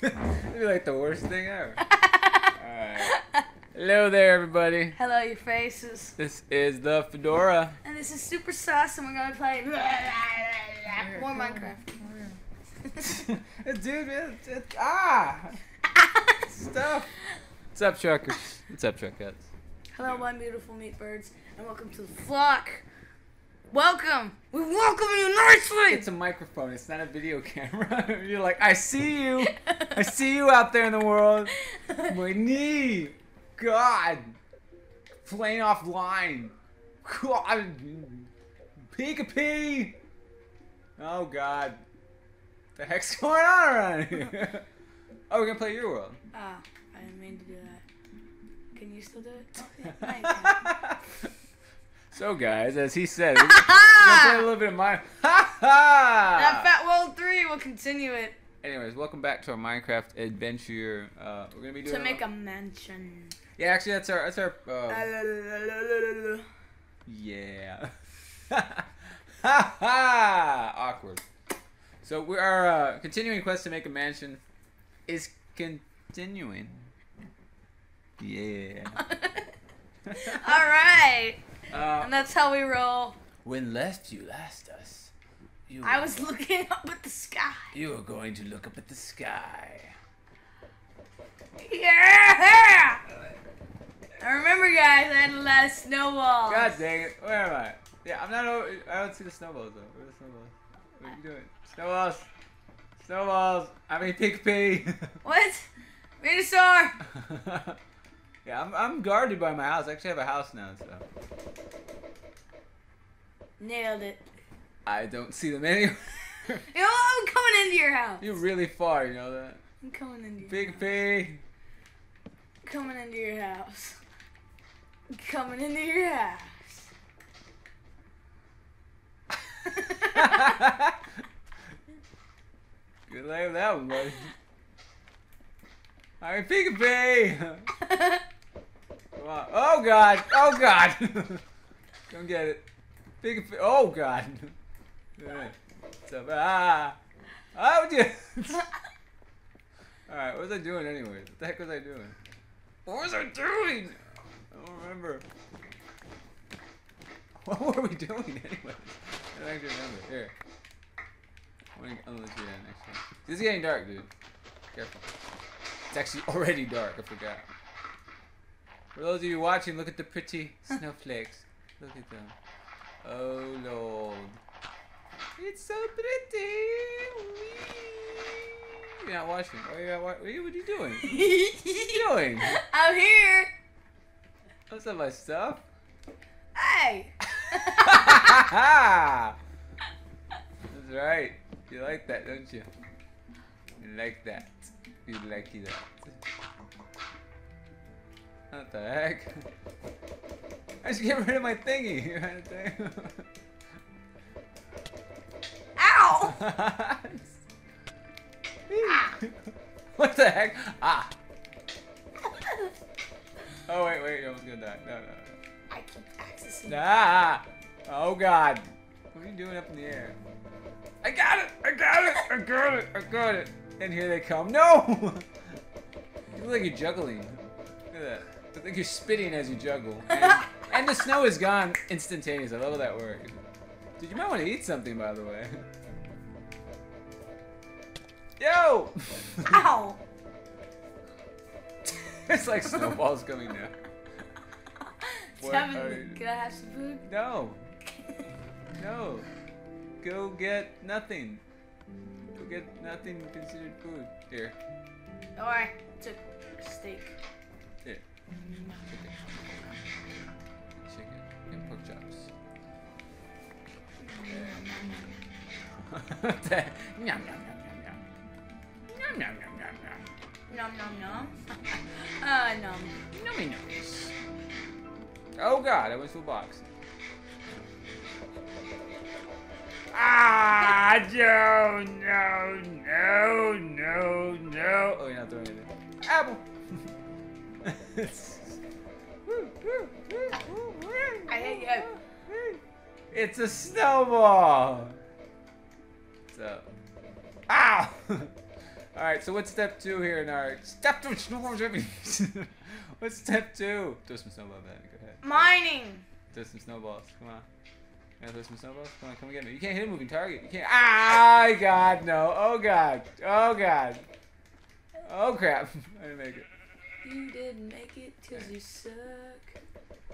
That'd be like the worst thing ever. Alright. Hello there, everybody. Hello, your faces. This is the Fedora. And this is Supersauce, and we're gonna play more Minecraft. Dude, it's stuff. What's up, truckers? What's up, truckheads? Hello, my beautiful meat birds, and welcome to the flock. Welcome! We welcome you nicely! It's a microphone, it's not a video camera. You're like, I see you! I see you out there in the world! My knee! God! Playing offline! God! Peek-a-pee! Oh God. The heck's going on around here? Oh, we're gonna play your world. Ah, I didn't mean to do that. Can you still do it? Oh, yeah, I can. So guys, as he said, we're gonna play a little bit of Minecraft. That Fat World 3 will continue it. Anyways, welcome back to our Minecraft adventure. We're gonna be doing a mansion. Yeah, actually, that's our. Yeah. Awkward. So we are continuing quest to make a mansion. Is continuing. Yeah. All right. And that's how we roll. When last you asked us, I was looking up at the sky. You were going to look up at the sky. Yeah! I remember, guys, I had a lot of snowballs. God dang it. Where am I? Yeah, I'm not over. I don't see the snowballs, though. Where are the snowballs? What are you doing? Snowballs! Snowballs! I mean, pig-pee! What? Venusaur! Yeah, I'm guarded by my house. I actually have a house now, so. Nailed it. I don't see them anywhere. You know, I'm coming into your house. You're really far, you know that? I'm coming into your house. Big P. Coming into your house. Coming into your house. Good luck with that one, buddy. All right, Pig P. Oh God! Oh God! Come get it. Pig. Oh God! Alright. What's up? Ah! I would just. All right. What was I doing anyway? What the heck was I doing? What was I doing? I don't remember. What were we doing anyway? I don't actually remember. Here. I'll let you do that next time. This is getting dark, dude. Careful. It's actually already dark. I forgot. For those of you watching, look at the pretty snowflakes. Look at them. Oh Lord. It's so pretty. Wee. You're not watching. Oh, you're not watching. What are you doing? What are you doing? I'm here. What's up, my stuff? Hey. That's right. You like that, don't you? You like that. You like that. What the heck? I should get rid of my thingy. You had a thing. Ow! Ah. What the heck? Ah! Oh wait, wait, you're almost gonna die. No, no, no. I keep accessing. Ah! Oh God! What are you doing up in the air? I got it! I got it! I got it! I got it! And here they come. No! You look like you're juggling. Look at that. I think you're spitting as you juggle. And the snow is gone instantaneous. I love that word. Dude, you might want to eat something, by the way. Yo! Ow! It's like snowballs coming down. Kevin, can I have some food? No. No. Go get nothing. Go get nothing considered food. Here. All right. It's a steak. Here. Chicken and pork chops. Nom nom nom nom. Nom nom nom nom nom. Nom nom nom. Nom. Nummy nummies. Oh God, I went to a box. Ah, no, no, no, no, no. Oh, you're not throwing anything. Apple. I hate you. It's a snowball. What's up? Ow! Alright, so what's step two here in our... Step two! What's step two? Throw some snowballs at me. Go ahead. Mining! Throw some snowballs. Come on. Can I throw some snowballs? Come on, come get me. You can't hit a moving target. You can't... Ah, God, no. Oh, God. Oh, God. Oh, crap. I didn't make it. You didn't make it because you suck.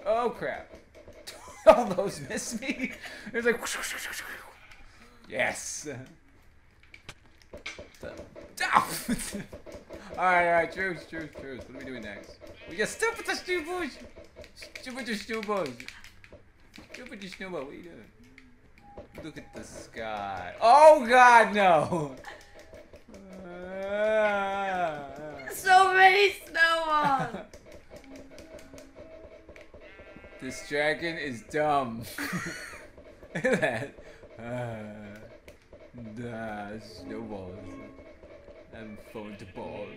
Oh, crap. All those missed me. It was like... Yes. Alright, truce. What are we doing next? We got stupid snowballs. What are you doing? Look at the sky. Oh God, no! So many snowballs. This dragon is dumb. Look at that. Snowballs. I'm phone to balls.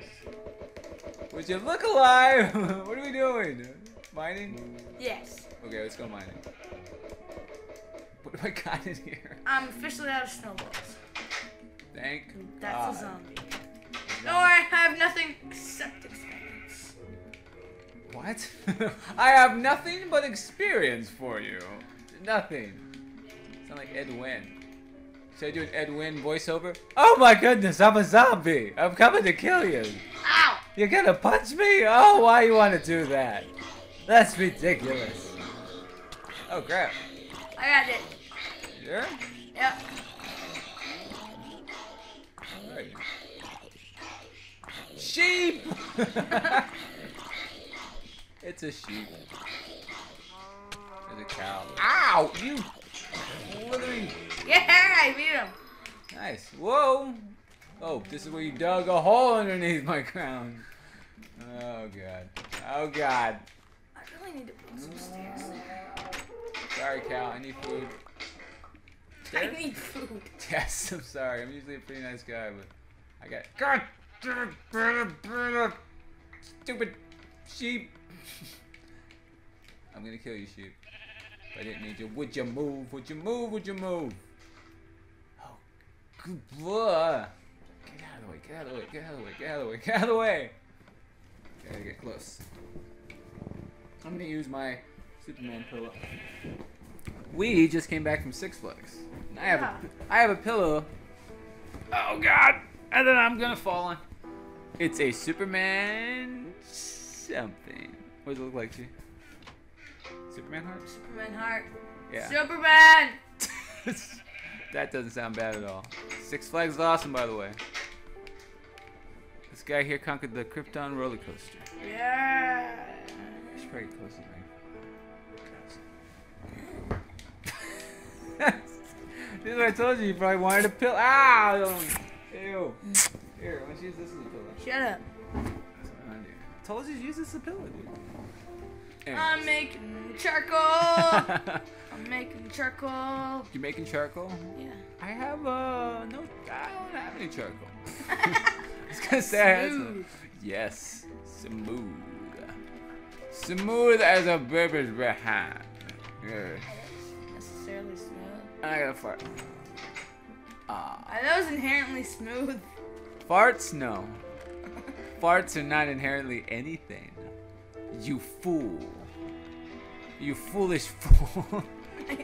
Would you look alive? What are we doing? Mining? Yes. Okay, let's go mining. What have I got in here? I'm officially out of snowballs. Thank God. That's a zombie. No, I have nothing except experience. What? I have nothing but experience for you. Nothing. Sound like Ed Wynn. Should I do an Ed Wynn voiceover? Oh my goodness, I'm a zombie! I'm coming to kill you! Ow! You're gonna punch me? Oh, why you wanna do that? That's ridiculous. Oh crap. I got it. Yeah? Yep. Alright. Sheep! It's a sheep. There's a cow. Ow! You literally... Yeah, I beat him. Nice. Whoa. Oh, this is where you dug a hole underneath my crown. Oh, God. Oh, God. I really need to put some stairs there. Sorry, Cal. I need food. Stairs? I need food. Yes, I'm sorry. I'm usually a pretty nice guy, but I got... God! Stupid sheep. I'm going to kill you, sheep. If I didn't need you. Would you move? Would you move? Would you move? Get out of the way, get out of the way, get out of the way, get out of the way, get out of the way! Gotta get close. I'm gonna use my Superman pillow. We just came back from Six Flags. And I have a pillow. Oh God! And then I'm gonna fall on. It's a Superman something. What does it look like, G? Superman heart? Superman heart. Yeah. Superman! That doesn't sound bad at all. Six Flags is awesome, by the way. This guy here conquered the Krypton roller coaster. Yeah. I should probably get close to me. This is what I told you. You probably wanted a pill. Ow! Ew. Here, why don't you use this as a pillow? Shut up. That's what I do. I told you to use this as a pillow, dude. Anyways. I'm making charcoal. I'm making charcoal. You're making charcoal? Yeah. I have no. I don't have any charcoal. I was gonna say. Smooth. Yes, smooth. Smooth as a baby's behind. Yes. Necessarily smooth. I gotta fart. Are those inherently smooth? Farts, no. Farts are not inherently anything. You fool. You foolish fool.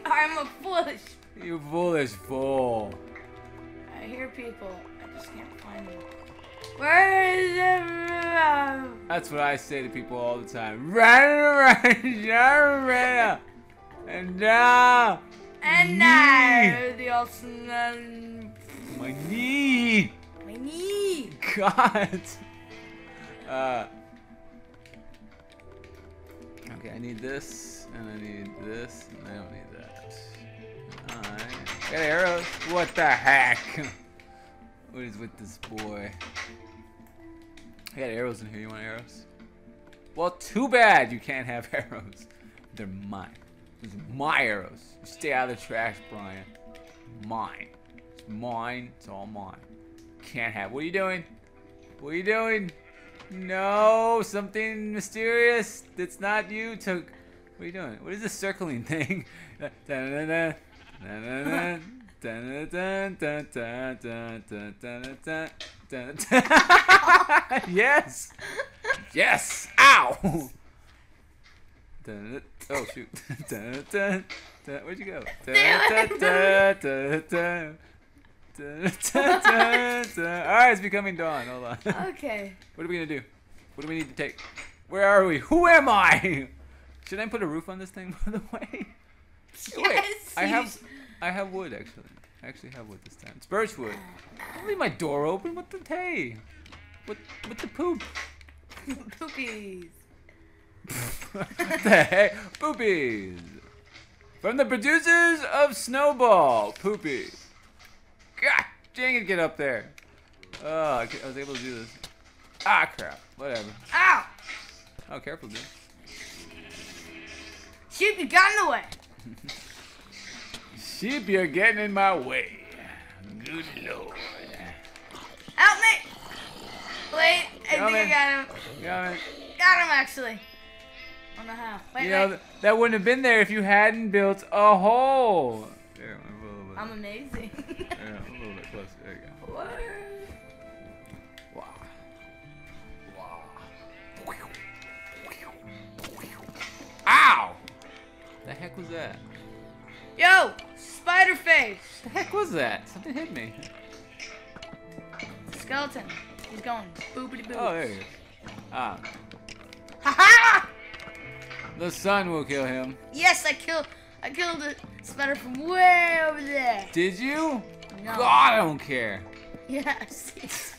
I'm a foolish. You foolish fool. I hear people. I just can't find them. Where is everyone? That's what I say to people all the time. Right. And now. And now the awesome. My knee. My knee. God. Okay, I need this, and I need this, and I don't need that. Alright. Got arrows. What the heck? What is with this boy? I got arrows in here. You want arrows? Well, too bad you can't have arrows. They're mine. These are my arrows. You stay out of the trash, Brian. Mine. It's mine. It's all mine. Can't have. What are you doing? What are you doing? No, something mysterious that's not you took. What are you doing? What is this circling thing? Yes! Yes! Ow! Oh, shoot. Where'd you go? Alright, it's becoming dawn. Hold on. Okay. What are we gonna do? What do we need to take? Where are we? Who am I? Should I put a roof on this thing, by the way? Yes! Wait, I have wood, actually. I actually have wood this time. It's birch wood. Don't leave my door open. What the hey? What the poop? Poopies. What the heck? Poopies. From the producers of Snowball. Poopies. God dang it, get up there. Oh, I was able to do this. Ah, crap. Whatever. Ow! Oh, careful, dude. Sheep, you got in the way. Sheep, you're getting in my way. Good lord. Help me! Wait, I think I got him. Got him. Got him, actually. I don't know how. Wait, you know, that wouldn't have been there if you hadn't built a hole. There, I'm amazing. Yeah, I'm a little bit closer. There you go. What? Wow. Wow. Ow! The heck was that? Yo! Spider face! The heck was that? Something hit me. Skeleton. He's going boopity boop. Oh, there he is. Ah. Ha ha! The sun will kill him. Yes, I killed a spider from way over there. Did you? No. God, I don't care. Yes.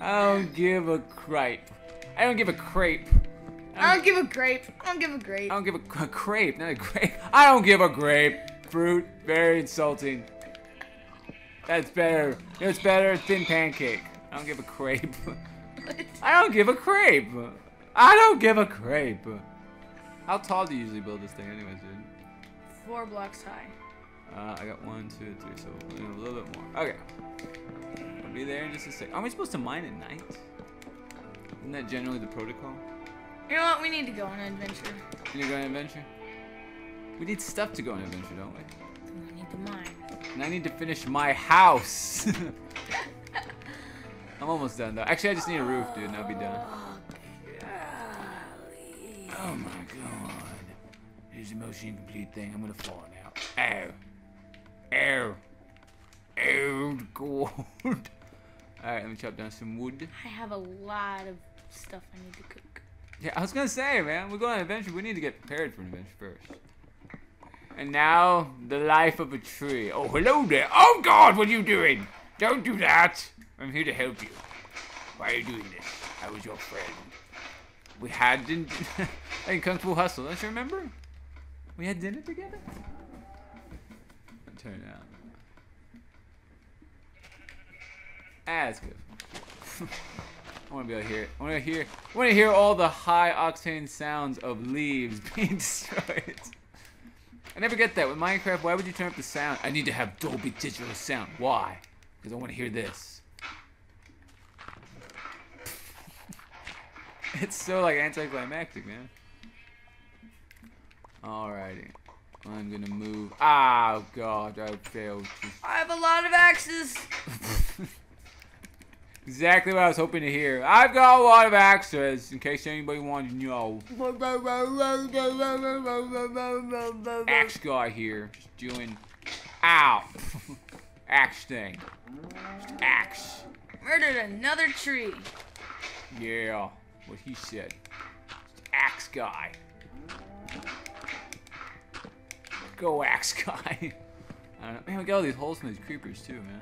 I don't give a cripe. I don't give a crepe. I don't give a grape. I don't give a grape. I don't give a crape, not a grape. I don't give a grape. Fruit, very insulting. That's better. It's better thin pancake. I don't give a crape. I don't give a crape. I don't give a crape. How tall do you usually build this thing anyways, dude? 4 blocks high. I got 1, 2, 3, so a little bit more. Okay. I'll be there in just a sec. Aren't we supposed to mine at night? Isn't that generally the protocol? You know what? We need to go on an adventure. You need to go on an adventure? We need stuff to go on an adventure, don't we? I need to mine. And I need to finish my house. I'm almost done, though. Actually, I just need a roof, dude, and I'll be done. Oh, my God. Here's the most incomplete thing. I'm going to fall now. Ow. Ow. Ow, God. All right, let me chop down some wood. I have a lot of stuff I need to cook. Yeah, I was gonna say, man, we're going on an adventure. We need to get prepared for an adventure first. And now, the life of a tree. Oh, hello there. Oh, God, what are you doing? Don't do that. I'm here to help you. Why are you doing this? I was your friend. We had dinner in Kung Fu Hustle. Don't you remember? We had dinner together? Turn it out. Ah, that's good. I want to be out here. I want to hear all the high octane sounds of leaves being destroyed. I never get that with Minecraft. Why would you turn up the sound? I need to have Dolby Digital sound. Why? Because I want to hear this. It's so like anticlimactic, man. Alrighty, I'm gonna move. Oh God, I failed. I have a lot of axes. Exactly what I was hoping to hear. I've got a lot of access, in case anybody wanted to know. Axe guy here, just doing... Ow! Axe thing. Just axe. Murdered another tree. Yeah, what he said. Just axe guy. Go axe guy. I don't know. Man, we got all these holes in these creepers too, man.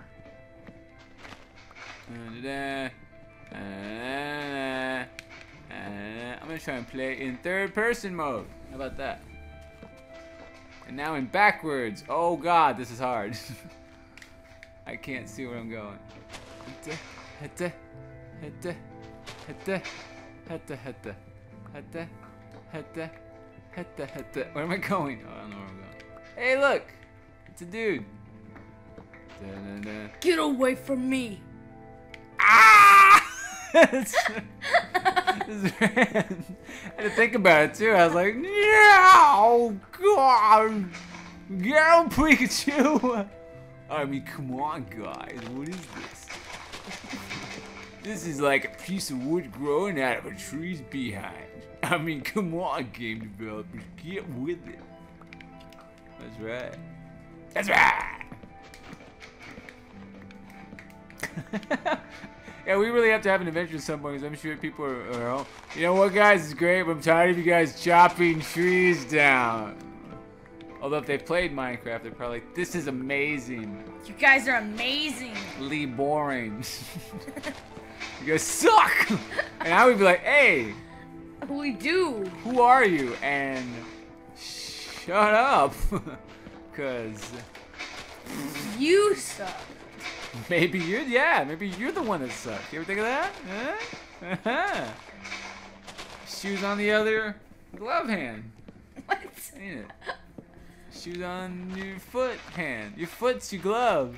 I'm gonna try and play in third-person mode. How about that? And now in backwards. Oh God, this is hard. I can't see where I'm going. Where am I going? Oh, I don't know where I'm going. Hey, look, it's a dude. Get away from me. I had to think about it too. I was like, "Yeah, oh God, girl, Pikachu." I mean, come on, guys. What is this? This is like a piece of wood growing out of a tree's behind. I mean, come on, game developers. Get with it. That's right. That's right! Yeah, we really have to have an adventure at some point, because I'm sure people are you know what, guys? It's great, but I'm tired of you guys chopping trees down. Although if they played Minecraft, they're probably like, this is amazing. You guys are amazing. Lee boring. You guys suck. And I would be like, hey. We do. Who are you? And shut up. Because you suck. Maybe you're, yeah, maybe you're the one that sucks. You ever think of that? Huh? Uh-huh. Shoes on the other glove hand. What? Ain't it? Shoes on your foot hand. Your foot's your glove.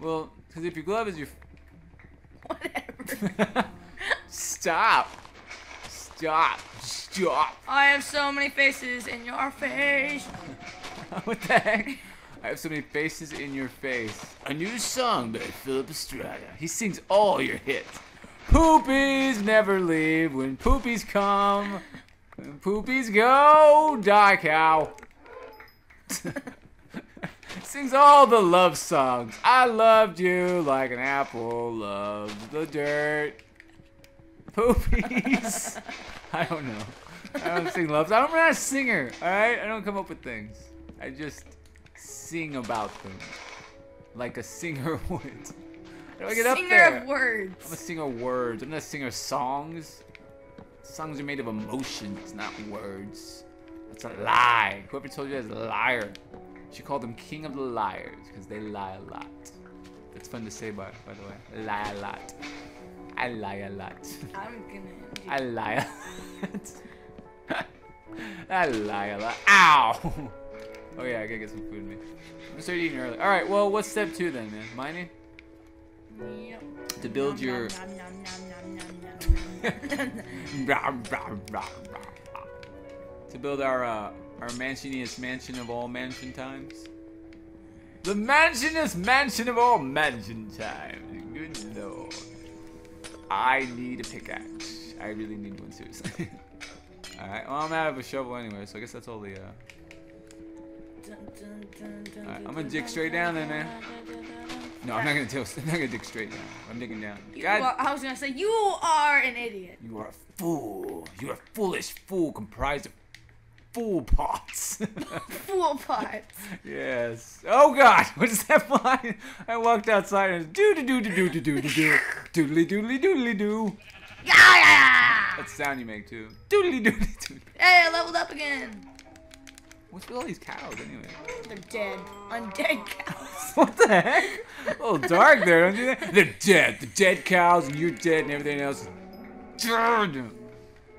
Well, because if your glove is your... Whatever. Stop. Stop. Stop. I have so many faces in your face. What the heck? I have so many faces in your face. A new song by Philip Estrada. He sings all your hits. Poopies never leave. When poopies come, when poopies go, die cow. Sings all the love songs. I loved you like an apple loves the dirt. Poopies. I don't know. I don't sing love. I'm not a singer. All right. I don't come up with things. I just sing about them, like a singer would. How do I get up there? Singer of words. I'm a singer of words. I'm not a singer of songs. Songs are made of emotions, not words. That's a lie. Whoever told you that's a liar. She called them king of the liars because they lie a lot. That's fun to say, by the way. Lie a lot. I lie a lot. I'm gonna end you. I lie a lot. I lie a lot. Ow. Oh yeah, I gotta get some food in me. I'm gonna start eating early. Alright, well, what's step 2 then, man? Mining? Yep. To build your... To build our mansioniest mansion of all mansion times. The mansioniest mansion of all mansion times. Good lord. I need a pickaxe. I really need one, seriously. Alright, well, I'm out of a shovel anyway, so I guess that's all the... Alright, I'm gonna dig straight down there, man. No, I'm not gonna I'm not gonna dig straight down. I'm digging down. Well, I was gonna say, you are an idiot. You are a fool. You're a foolish fool comprised of fool pots. Fool pots. Yes. Oh God, what is that flying? I walked outside and do do do do do do do do doodly doodly doodly do. Yeah, yeah. That's the sound you make too. Doodly doodly doodly. Hey, I leveled up again. What's with all these cows, anyway? They're dead. Undead cows. What the heck? A little dark there, don't you think? They're dead. The dead cows, and you're dead, and everything else. They're not dead.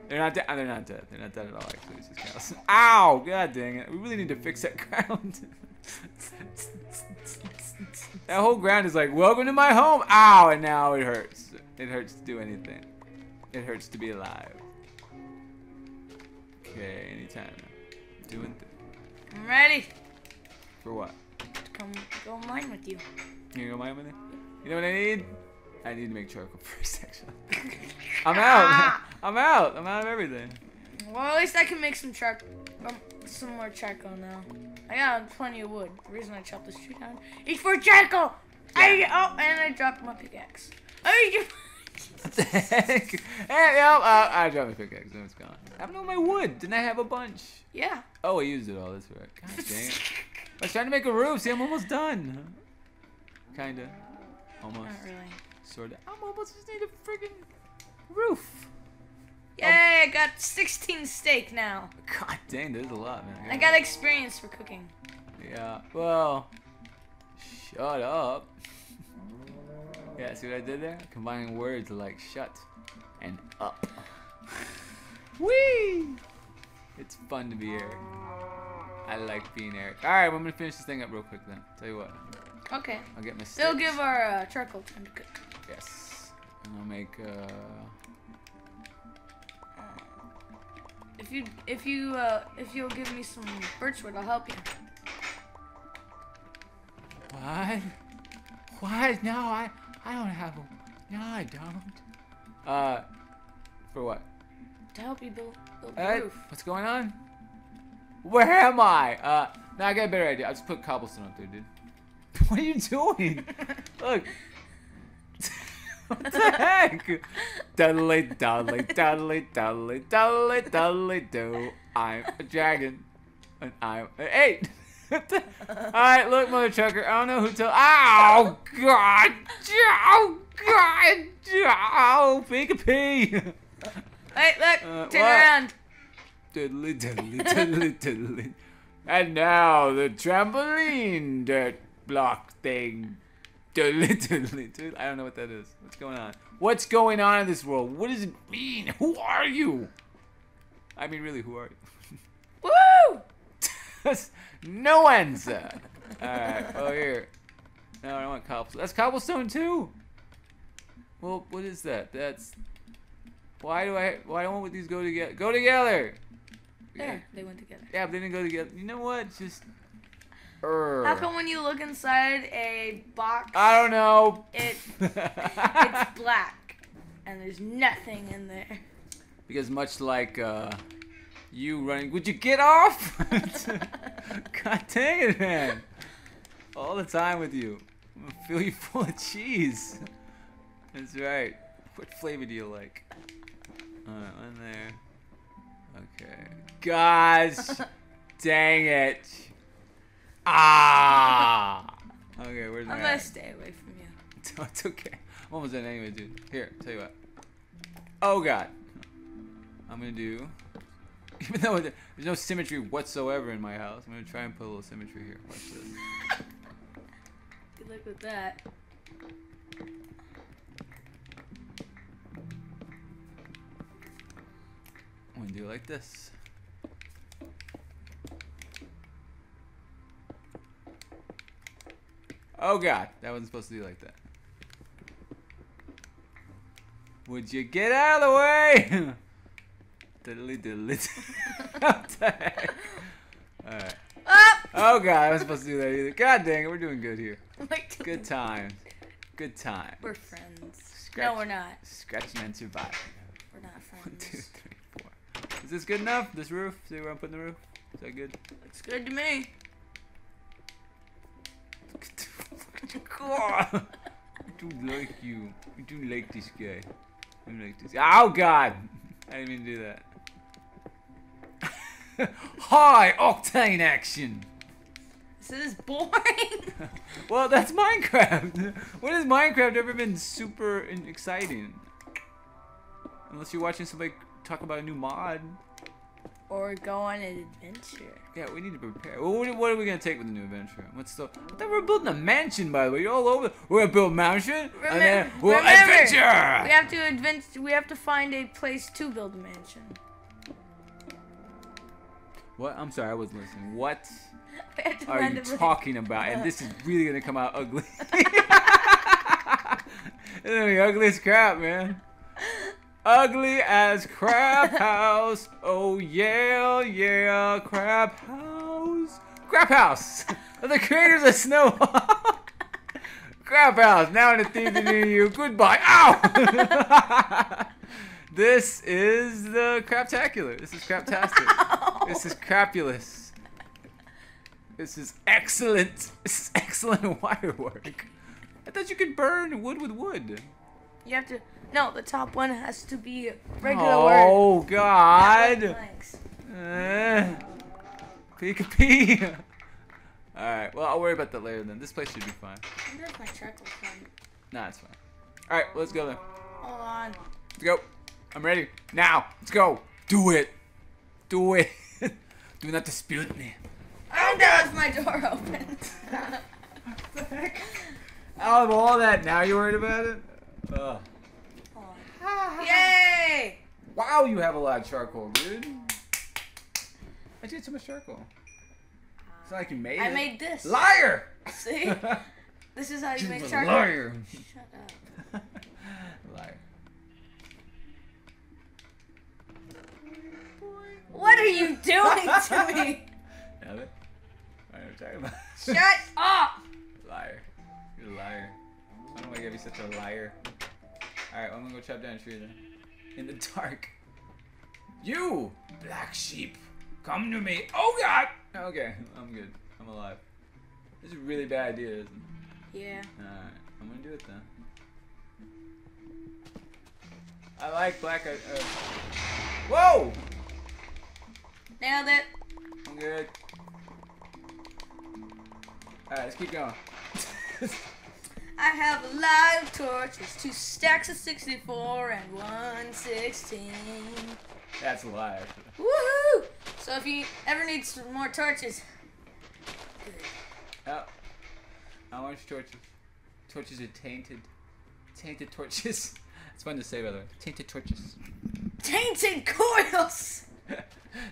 They're not dead. They're not dead at all, actually. It's just cows. Ow! God dang it. We really need to fix that ground. That whole ground is like, welcome to my home. Ow! And now it hurts. It hurts to do anything. It hurts to be alive. Okay, anytime now. Doing things. I'm ready. For what? To come go mine with you. You gonna go mine with me? You know what I need? I need to make charcoal first, actually. I'm out. I'm out. I'm out of everything. Well, at least I can make some charcoal. Some more charcoal now. I got plenty of wood. The reason I chopped this tree down is for charcoal. Yeah. Oh, and I dropped my pickaxe. Oh, you. What the heck? Hey, no, I dropped my pickaxe. Now it's gone. I don't know my wood. Didn't I have a bunch? Yeah. Oh, I used it all. That's right. God dang it. I was trying to make a roof. See, I'm almost done. Kinda. Almost. Not really. Sorta. I'm almost just need a friggin' roof. Yay, I got 16 steak now. God dang, there's a lot, man. I got experience for cooking. Yeah. Well, shut up. Yeah, see what I did there? Combining words like shut and up. Whee! It's fun to be Eric. I like being Eric. Alright, well, I'm gonna finish this thing up real quick then. Tell you what. Okay. I'll get my sticks. They'll give our charcoal time to cook. Yes. And I'll make if you'll give me some birchwood, I'll help you. What? What? No, I don't have a... No, I don't. For what? To help you build a roof. What's going on? Where am I? No, I got a better idea. I'll just put cobblestone up there, dude. What are you doing? Look. What the heck? Doodly, doodly, doodly, doodly, doodly, doodly, do. I'm a dragon. And I'm an eight. Alright, look, mother trucker. I don't know who told. Oh, God. Oh, God. Oh, peek-a-pee. Hey, look. Turn around. Diddly, diddly, diddly, diddly. And now the trampoline dirt block thing. Diddly, diddly, diddly. I don't know what that is. What's going on? What's going on in this world? What does it mean? Who are you? I mean, really, who are you? Woo! No answer. Alright, oh here. No, I don't want cobblestone. That's cobblestone too. Well, what is that? That's. Why won't these go together? Go together. There, they went together. Yeah, but they didn't go together. You know what? Just. How come when you look inside a box? I don't know. It's black, and there's nothing in there. Because much like. You running? Would you get off? God dang it, man! All the time with you. I'm gonna fill you full of cheese. That's right. What flavor do you like? One there. Okay. Gosh, dang it! Ah! Okay, where's my? I'm gonna stay away from you. No, it's okay. I'm almost done anyway, dude. Here, tell you what. Oh God. I'm gonna do. Even though there's no symmetry whatsoever in my house, I'm gonna try and put a little symmetry here. Watch this. Good luck with that. I'm gonna do it like this. Oh God, that wasn't supposed to be like that. Would you get out of the way? Diddly diddly. What the heck? Alright. Oh God, I wasn't supposed to do that either. God dang it, we're doing good here. Good times. Good times. We're friends. Scratch, no, we're not. Scratching and surviving. We're not friends. 1, 2, 3, 4. Is this good enough? This roof? See where I'm putting the roof? Is that good? Looks good to me. I do like you. I do like this guy. I do like this. Oh God! I didn't even do that. High octane action. This is boring. Well, that's Minecraft. When has Minecraft ever been super exciting? Unless you're watching somebody talk about a new mod. Or go on an adventure. Yeah, we need to prepare. Well, what are we gonna take with the new adventure? What's the? I thought we were building a mansion, by the way. You're all over. We're gonna build a mansion and then we'll adventure. We have to adventure. We have to find a place to build a mansion. What? I'm sorry, I wasn't listening. What are you talking about? And this is really gonna come out ugly. It's gonna be ugly as crap, man. Ugly as crap house. Oh yeah, yeah, crap house. Crap house. The creators of Snow. Crap house. Now in a theater near you. Goodbye. Ow. This is the craptacular. This is craptastic. Ow. This is crapulous. This is excellent. This is excellent wire work. I thought you could burn wood with wood. You have to. No, the top one has to be regular. Oh God! Peek-a-pee. All right. Well, I'll worry about that later. Then this place should be fine. I wonder if my truck will come. Nah, it's fine. All right, well, let's go then. Hold on. Let's go. I'm ready now. Let's go. Do it. Do it. Do not dispute me. I don't know if my door opened. What the heck? Out of all that, now you're worried about it? Ugh. Yay! Wow, you have a lot of charcoal, dude. I did so much charcoal. It's not like you made it. I made this. Liar! See? This is how you make charcoal. Liar! Shut up. Liar. What are you doing to me? Now that, I don't know what I'm talking about. Shut up! Liar. You're a liar. You're such a liar. Alright, well, I'm gonna go chop down a tree then. In the dark. You! Black sheep! Come to me! Oh god! Okay, I'm good. I'm alive. This is a really bad idea, isn't it? Yeah. Alright, I'm gonna do it then. I like black. Whoa! Nailed it. I'm good. Alright, let's keep going. I have a live torch. It's 2 stacks of 64 and 116. That's live. Woohoo! So if you ever need some more torches, good. Oh. I want your torches. Torches are tainted. Tainted torches. It's fun to say, by the way. Tainted torches. Tainted coils!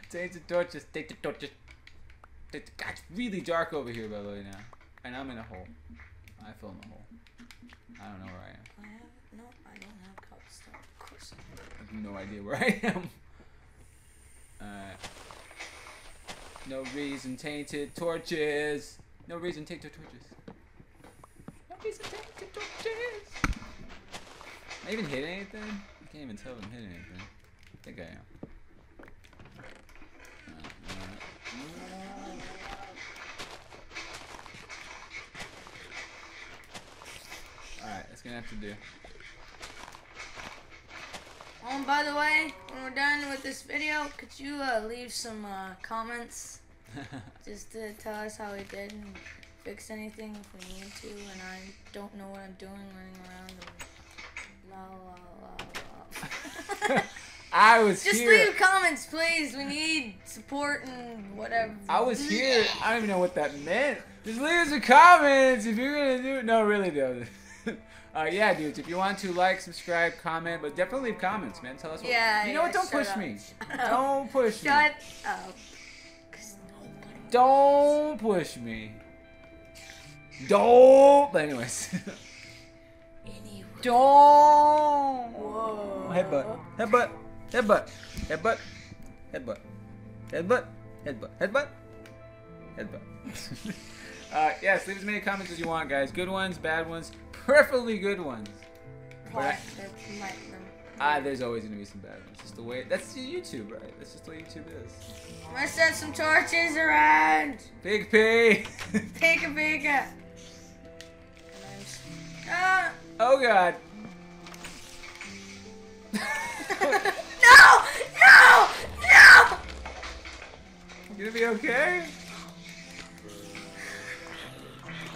Tainted torches. Tainted torches. Tainted... God, it's really dark over here, by the way, now. And I'm in a hole. I fell in a hole. I don't know where I am. I have... No, I don't have cobblestone. Of course I have no idea where I am. Alright. No reason tainted torches. No reason tainted torches. No reason tainted torches. I even hit anything? I can't even tell if I'm hitting anything. I think I am. Alright, that's gonna have to do. Oh, and by the way, when we're done with this video, could you leave some comments? Just to tell us how we did and fix anything if we need to, and I don't know what I'm doing running around. I was just here. Just leave comments, please. We need support and whatever. I was here. I don't even know what that meant. Just leave some comments if you're gonna do it. No, really, dude. Yeah, dudes. If you want to like, subscribe, comment, but definitely leave comments, man. Tell us. What, yeah. You know what? Don't push me. Don't push me. Shut up. Don't push me. Don't. But anyways. Don't! Whoa. Headbutt. Headbutt. Headbutt. Headbutt. Headbutt. Headbutt. Headbutt. Headbutt. Headbutt. Yes, leave as many comments as you want, guys. Good ones, bad ones, preferably good ones. There's always gonna be some bad ones. Just the way that's YouTube, right? That's just the way YouTube is. Let's set some torches around. Big P. Pika pika. Ah. Oh god. No! No! No! You gonna be okay?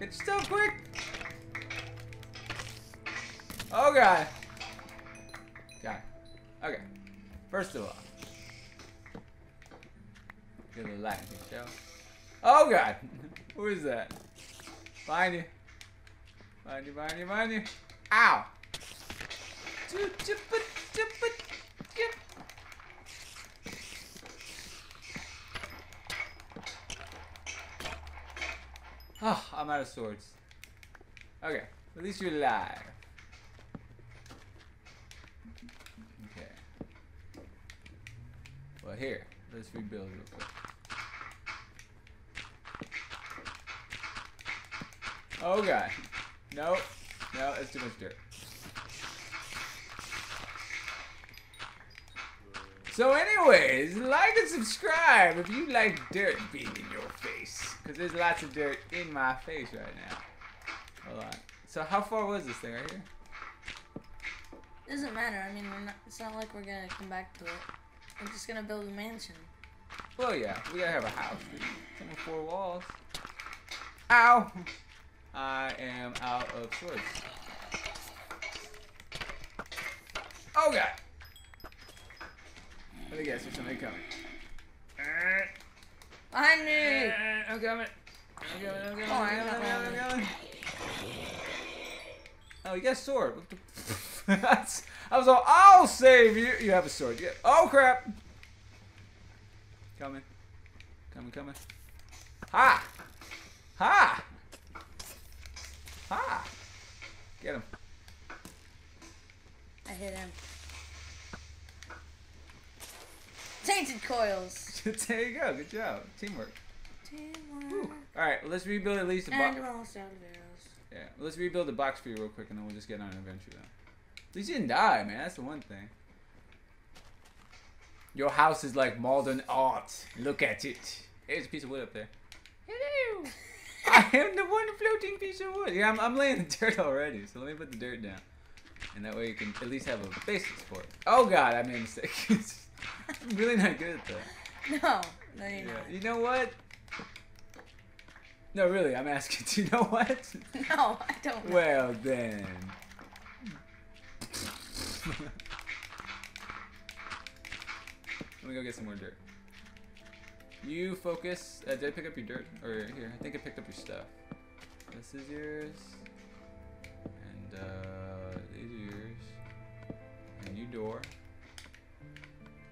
It's so quick! Oh god. God. Okay. First of all. Get a light, shall we? Oh god! Who is that? Find you. Mind you, mind you, mind you. Ow! Oh, I'm out of swords. Okay, at least you're alive. Okay. Well, here, let's rebuild real quick. Oh, God. No, no, it's too much dirt. So anyways, like and subscribe if you like dirt being in your face. Because there's lots of dirt in my face right now. Hold on. So how far was this thing right here? Doesn't matter. I mean, it's not like we're going to come back to it. We're just going to build a mansion. Well, yeah. We got to have a house. Some 4 walls. Ow! I am out of swords. Oh god! Let me guess, there's something coming. Behind me! I'm coming! I'm coming! I'm coming! I'm coming! I'm coming! Oh, you got a sword. What the I was all, I'll save you. You have a sword. Yeah. Oh, crap. Coming. Coming, coming. Ha! Ha! Ha! Get him. I hit him. Tainted coils. There you go. Good job. Teamwork. Teamwork. Alright, well, let's rebuild at least the box. Yeah, well, let's rebuild the box for you real quick and then we'll just get on an adventure though. At least you didn't die, man. That's the one thing. Your house is like modern art. Look at it. There's a piece of wood up there. Hello! I am the one floating piece of wood. Yeah, I'm laying the dirt already, so let me put the dirt down. And that way you can at least have a basis for it. Oh god, I made a mistake. I'm really not good at that. No, no you're not. You know what? No, really, I'm asking, do you know what? No, I don't know. Well then. Let me go get some more dirt. You focus. Did I pick up your dirt? Or here, I think I picked up your stuff. This is yours. And these are yours. And your door.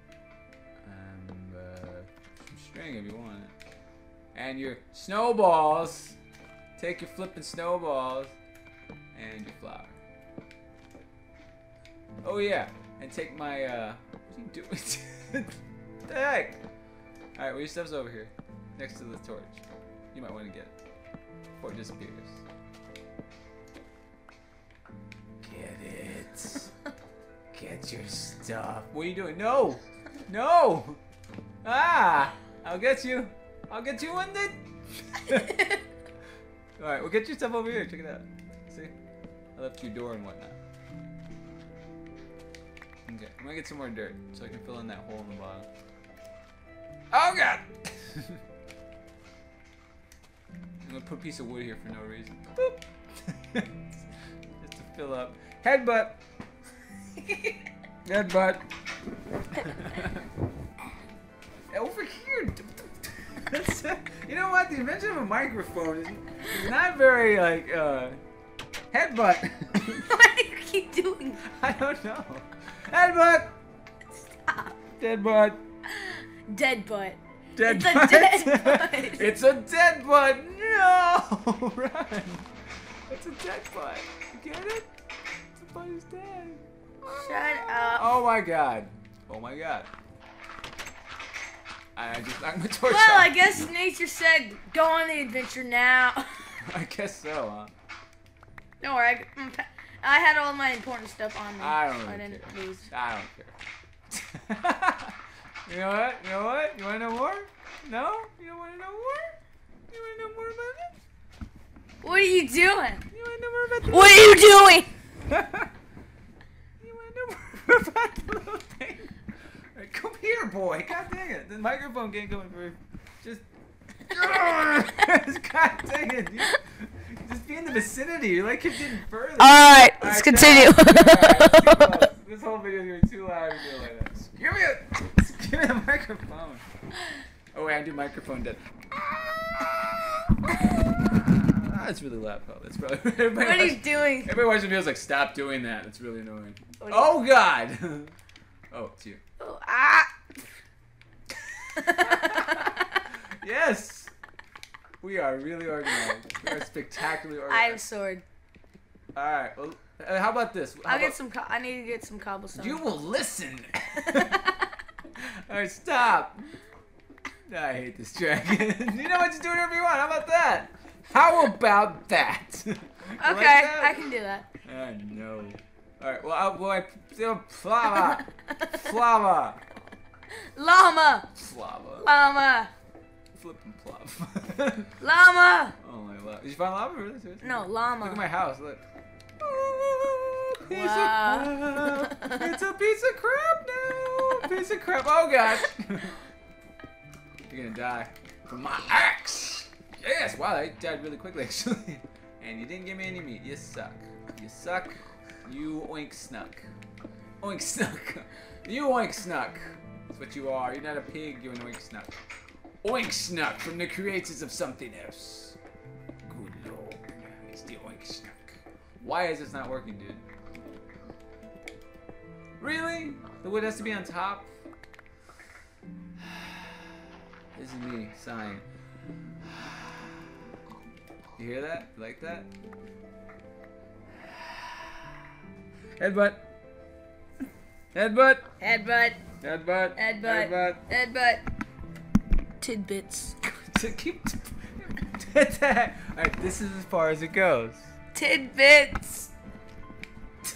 And some string if you want it. And your snowballs. Take your flipping snowballs. And your flower. Oh yeah. And take my what are you doing? What the heck? Alright, well your stuff's over here. Next to the torch. You might want to get it. Before it disappears. Get it. Get your stuff. What are you doing? No! No! Ah! I'll get you! I'll get you one day! Alright, we'll get your stuff over here. Check it out. See? I left your door and whatnot. Okay, I'm gonna get some more dirt so I can fill in that hole in the bottom. Oh god! I'm gonna put a piece of wood here for no reason. Boop! Just to fill up. Headbutt! Headbutt! Over here! You know what? The invention of a microphone is not very, like, headbutt! Why do you keep doing that? I don't know. Headbutt! Stop! Deadbutt! Dead butt. Dead butt. It's a dead butt. It's a dead butt. No, run. It's a dead butt. You get it? The butt is dead. Shut up. Oh my god. Oh my god. I just knocked my torch off. Well, I guess nature said go on the adventure now. I guess so, huh? Don't worry. I had all my important stuff on me. I don't really care. Lose. I don't care. You know what? You know what? You want to know more? No? You don't want to know more? You want to know more about it? What are you doing? You want to know more about the What are you doing? You want to know more about the little thing? Right, come here, boy. God dang it. The microphone can't come through. Just... God dang it. Dude. Just be in the vicinity. You're like you're getting further. Alright, let's continue. Right, this whole video is going to be too loud. You're like that. Give me it. Give me the microphone. Oh, wait, I do microphone dead. Ah, that's really loud, Paul. That's probably. What are you doing? Everybody watching videos like, stop doing that. It's really annoying. Oh, God. Oh, it's you. Oh, ah. Yes. We are really organized. We are spectacularly organized. I have a sword. All right. Well, how about this? I need to get some cobblestone. You will listen. Alright, stop! I hate this dragon. You know what? Just do whatever you want. How about that? How about that? Okay, like that? I can do that. I know. Alright, well, Flava! Flava! Llama! Flava. Llama! Flippin' plop. Llama! Oh my god. Did you find lava? Really? Seriously? No, llama. Look at my house, look. Piece wow. of crap. It's a piece of crap now. Piece of crap. Oh god. You're gonna die from my axe. Yes. Wow, I died really quickly actually. And you didn't give me any meat. You suck. You suck. You oink snuck. Oink snuck. You oink snuck. That's what you are. You're not a pig. You're an oink snuck. Oink snuck from the creators of something else. Good lord. It's the oink snuck. Why is this not working, dude? Really? The wood has to be on top? This is me sighing. You hear that? You like that? Headbutt. Headbutt. Headbutt. Headbutt. Headbutt. Headbutt. Headbutt. Tidbits. Alright, this is as far as it goes. Tidbits.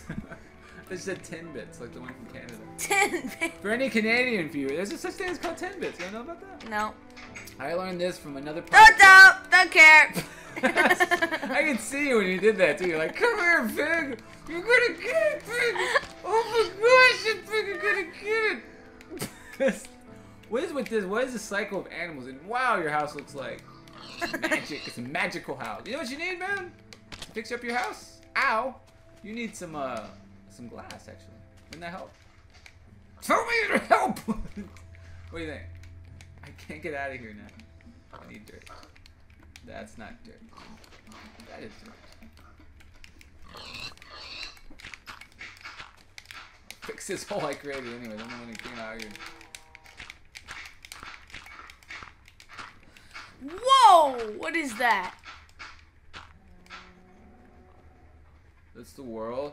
I just said 10 bits, like the one from Canada. 10 bits. For any Canadian viewer, there's a such thing as called 10 bits. You don't know about that? No. I learned this from another podcast. Don't care. I can see you when you did that too. You're like, come here, pig. You're gonna get it, pig. Oh my gosh, pig, you're gonna get it. What is with this? What is the cycle of animals? And wow, your house looks like magic. It's a magical house. You know what you need, man? Fix up your house. Ow. You need some glass, actually. Wouldn't that help? Tell me to help. What do you think? I can't get out of here now. I need dirt. That's not dirt. That is dirt. Fix this hole I created anyway. I don't know when it came out of here. Whoa! What is that? That's the world.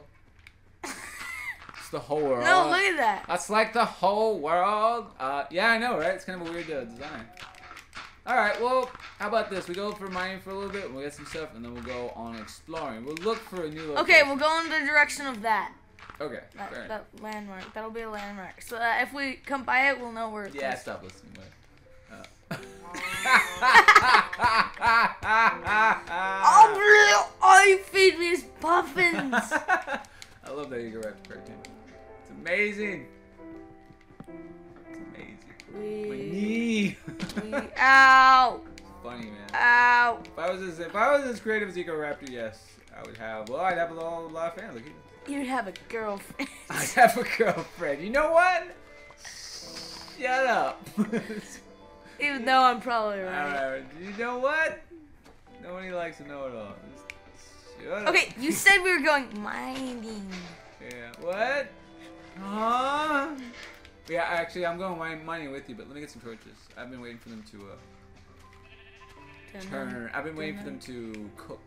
It's the whole world. No, look at that. That's like the whole world. Yeah, I know, right? It's kind of a weird design. Alright, well, how about this? We go for mining for a little bit, and we'll get some stuff, and then we'll go on exploring. We'll look for a new location. Okay, we'll go in the direction of that. Okay, that landmark. That'll be a landmark. So if we come by it, we'll know where it's going. Yeah, stop listening. All you feed me is puffins. I love that you go back to cartoon. It's amazing. It's amazing. My knee. Ow. Funny, man. Ow. If I was as creative as Ecoraptor, yes, I would have. Well, I'd have a lot of fans. Look at this. You'd have a girlfriend. I'd have a girlfriend. You know what? Shut up. Even though I'm probably right. You know what? Nobody likes to know it all. Just okay, you said we were going mining. Yeah, what? Huh? Yeah, actually, I'm going mining with you, but let me get some torches. I've been waiting for them to turn. I've been waiting for them to cook.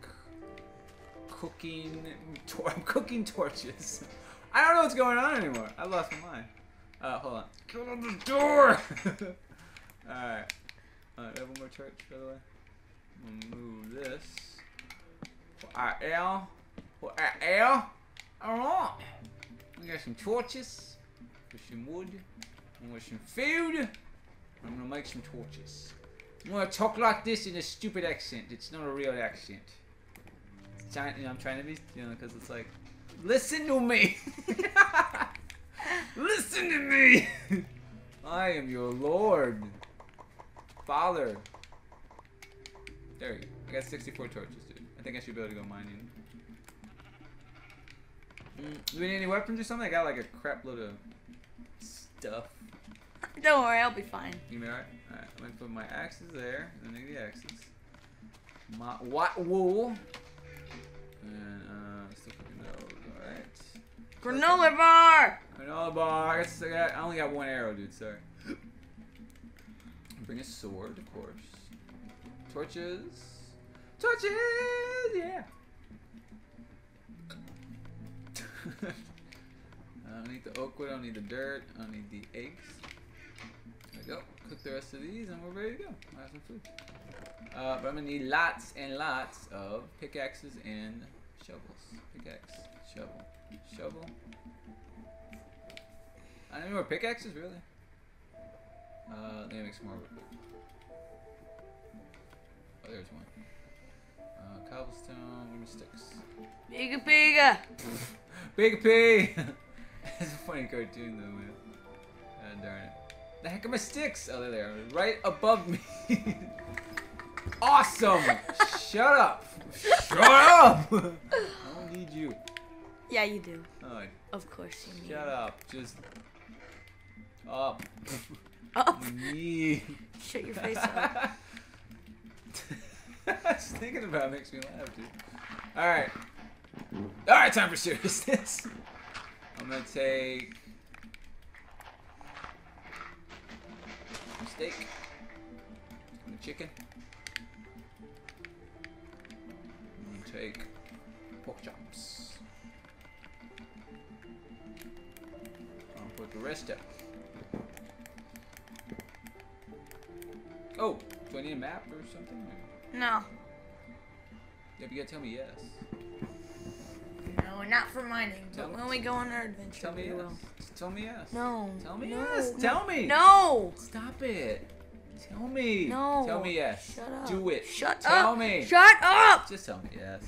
I'm cooking torches. I don't know what's going on anymore. I've lost my mind. Hold on. Get on the door! Alright. Alright, I have one more torch, by the way. I'm gonna move this. Alright. We got some torches. With some wood. And with some food. I'm gonna make some torches. I'm gonna talk like this in a stupid accent. It's not a real accent. It's trying, you know, I'm trying to be, you know, because it's like, listen to me! Listen to me! I am your lord. Father. There you go. I got 64 torches, dude. I think I should be able to go mining. Do we need any weapons or something? I got like a crap load of stuff. Don't worry, I'll be fine. You mean alright? Alright, I'm gonna put my axes there. I need the axes. My white wool. And still putting those, alright. Granola bar! Granola bar! I only got one arrow, dude, sorry. Bring a sword, of course. Torches! Torches! Yeah! I don't need the oak wood, I don't need the dirt, I don't need the eggs. There we go. Cook the rest of these and we're ready to go. I have some food. But I'm gonna need lots and lots of pickaxes and shovels. Pickaxe, shovel, shovel. I don't know where pickaxes really. Let me make some more wood. Oh, there's one. Cobblestone, wood sticks. Bigga Pigga! Big P! That's a funny cartoon though, man. God darn it. The heck are my sticks? Oh, there they are. Right above me. Awesome! Shut up! Shut up! I don't need you. Yeah, you do. Oh, of course you need. Shut up. Just up. Up. Me. Shut your face up. Just thinking about it makes me laugh, dude. All right. Alright, time for seriousness. I'm gonna take... some steak. Some chicken. I'm gonna take pork chops. I'll put the rest up. Oh! Do I need a map or something? No. Yeah, but you gotta tell me yes. No, not for mining, but when we go on our adventure. Tell me yes. Tell me yes. No. Tell me yes. Tell me. No. Stop it. Tell me. No. Tell me yes. Shut up. Do it. Shut up. Tell me. Shut up. Just tell me yes.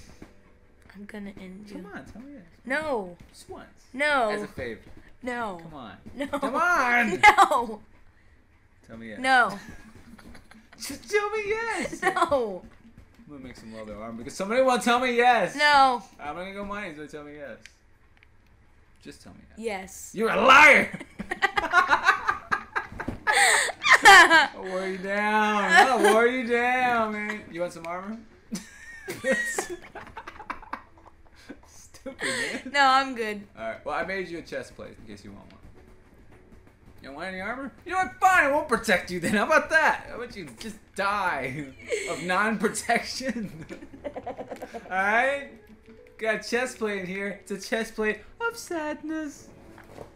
I'm gonna end you. Come on, tell me yes. No. Just once. No. As a favor. No. Come on. No. Come on. No. Tell me yes. No. Just tell me yes. No. I'm gonna make some leather armor because somebody won't tell me yes. No. I'm gonna go mining. So tell me yes. Just tell me yes. Yes. You're a liar. I'll wear you down. I'll wear you down, man. You want some armor? Stupid, man. No, I'm good. All right. Well, I made you a chest plate in case you want one. You don't want any armor? You know what? Fine, I won't protect you then. How about that? How about you just die of non-protection? Alright? Got a chest plate in here. It's a chest plate of sadness.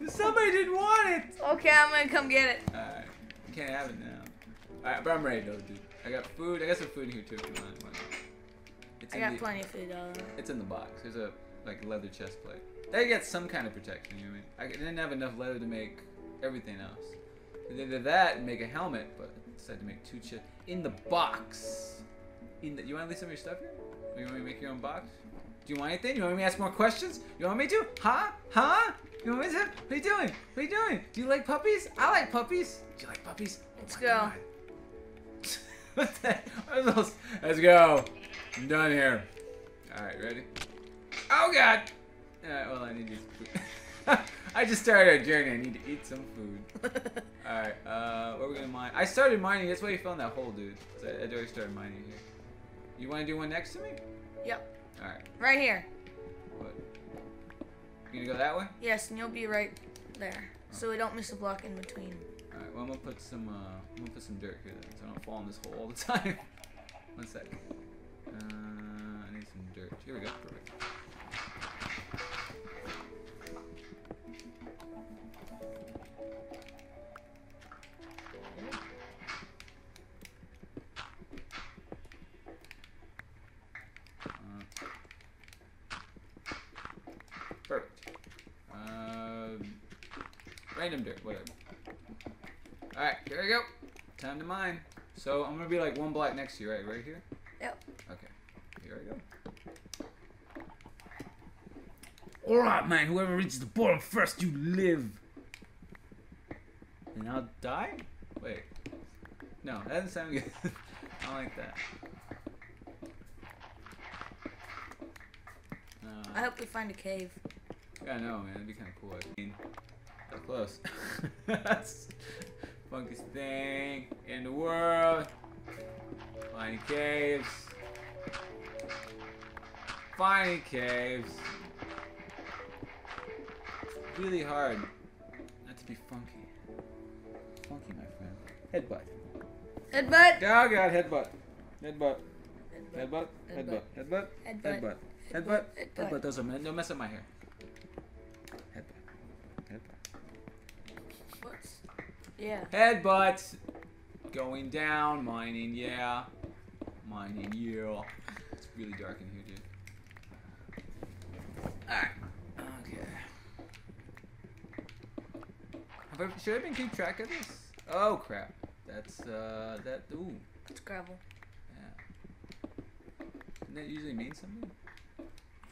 Somebody didn't want it. Okay, I'm gonna come get it. Alright. You can't have it now. Alright, but I'm ready though, dude. I got food. I got some food in here too if you want. I got plenty of food, though. It's in the box. There's a like leather chest plate. They got some kind of protection, you know what I mean? I didn't have enough leather to make everything else. They did that and make a helmet, but I decided to make two chests in the box. You want to leave some of your stuff here? Or you want me to make your own box? Do you want anything? You want me to ask more questions? You want me to? Huh? Huh? You want me to? What are you doing? What are you doing? Do you like puppies? I like puppies. Do you like puppies? Let's go. What the hell? Let's go. I'm done here. All right, ready? Oh God! All right, well I need you. I just started a journey. I need to eat some food. Alright, what are we gonna mine? I started mining. That's why you fell in that hole, dude. I already started mining here. You wanna do one next to me? Yep. Alright. Right here. What? You gonna go that way? Yes, and you'll be right there. Oh. So we don't miss a block in between. Alright, well I'm gonna put some dirt here then, so I don't fall in this hole all the time. One sec. I need some dirt. Here we go. Perfect. Random dirt, whatever. Alright, here we go. Time to mine. So I'm gonna be like one block next to you, right? Right here? Yep. Okay. Here we go. Alright, man. Whoever reaches the bottom first, you live. And I'll die? Wait. No, that doesn't sound good. I don't like that. I hope we find a cave. Yeah, I know, man. It'd be kind of cool. I mean, that's close. That's the funkiest thing in the world. Finding caves. Finding caves. It's really hard not to be funky. Funky, my friend. Headbutt. Headbutt. Oh God, headbutt. Headbutt. Headbutt. Headbutt. Headbutt. Headbutt. Headbutt. Headbutt. Those are men. Don't mess up my hair. Yeah. Headbutts! Going down, mining, yeah. Mining, yeah. It's really dark in here, dude. Alright. Okay. Should I even keep track of this? Oh, crap. That's, ooh. It's gravel. Yeah. Doesn't that usually mean something?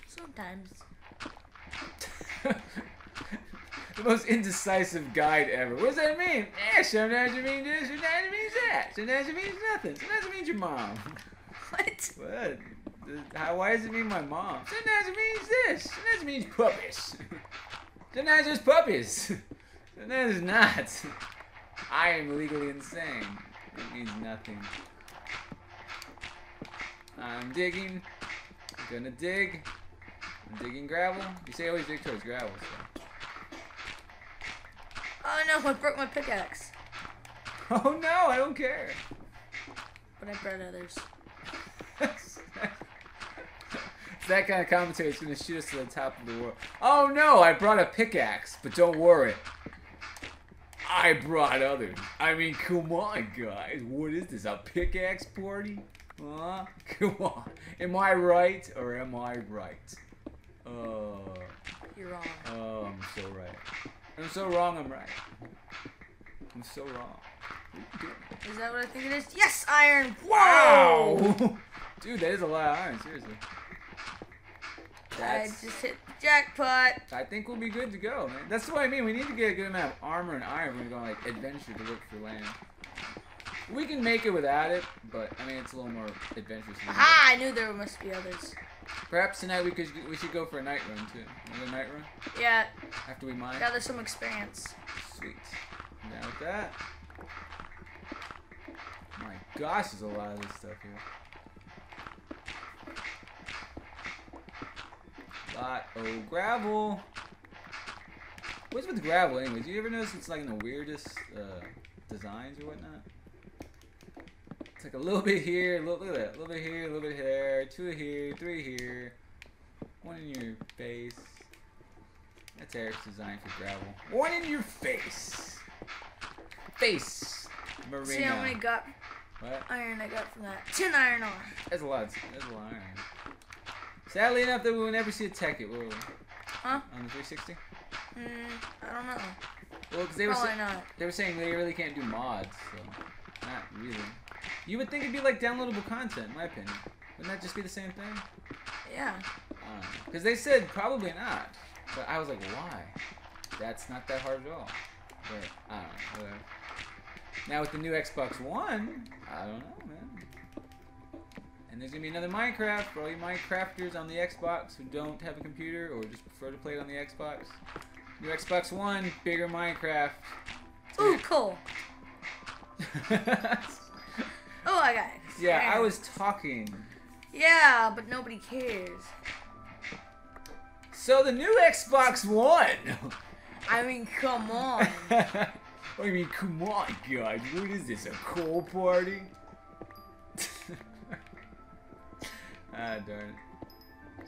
Sometimes. The most indecisive guide ever. What does that mean? Eh, sometimes it means this, sometimes it means that. Sometimes it means nothing. Sometimes it means your mom. What? What? Why does it mean my mom? Sometimes it means this. Sometimes it means puppies. Sometimes there's puppies. Sometimes it's not. I am legally insane. It means nothing. I'm digging. I'm gonna dig. I'm digging gravel. You say I always dig towards gravel, so. Oh no, I broke my pickaxe. Oh no, I don't care. But I brought others. That kind of commentary is going to shoot us to the top of the world. Oh no, I brought a pickaxe, but don't worry. I brought others. I mean, come on, guys. What is this, a pickaxe party? Huh? Come on. Am I right or am I right? You're wrong. Oh, I'm so right. I'm so wrong, I'm right. I'm so wrong. Is that what I think it is? Yes, iron! Wow! Dude, that is a lot of iron, seriously. That's, I just hit the jackpot. I think we'll be good to go, man. That's what I mean. We need to get a good amount of armor and iron when we go on, like, adventure to look for land. We can make it without it, but, I mean, it's a little more adventurous. Ah, I knew there must be others. Perhaps tonight we should go for a night run, too. Another night run? Yeah. After we mine. Gather some experience. Sweet. Now with that. My gosh, there's a lot of this stuff here. Lot of gravel. What's with gravel, anyways? You ever notice it's like in the weirdest designs or whatnot? It's like a little bit here, a little bit here, 2 here, 3 here, 1 in your face. That's Eric's design for gravel. 1 in your face. Face. Marina. See how many got what? Iron I got from that. 10 iron on. That's a lot. That's a lot of iron. Sadly enough that we will never see a tech it, will we? Huh? On the 360? I don't know. Well, cause they were saying they really can't do mods, so not really. You would think it'd be like downloadable content, in my opinion. Wouldn't that just be the same thing? Yeah. I don't know. Because they said probably not. But I was like, why? That's not that hard at all. But I don't know, whatever. Now with the new Xbox One, I don't know, man. And there's going to be another Minecraft for all you Minecrafters on the Xbox who don't have a computer or just prefer to play it on the Xbox. New Xbox One, bigger Minecraft. Ooh, cool. Oh, I got it. Yeah, I was talking. Yeah, but nobody cares. So the new Xbox One. I mean, come on. I mean, come on, guys. What is this, a coal party? Ah, darn it.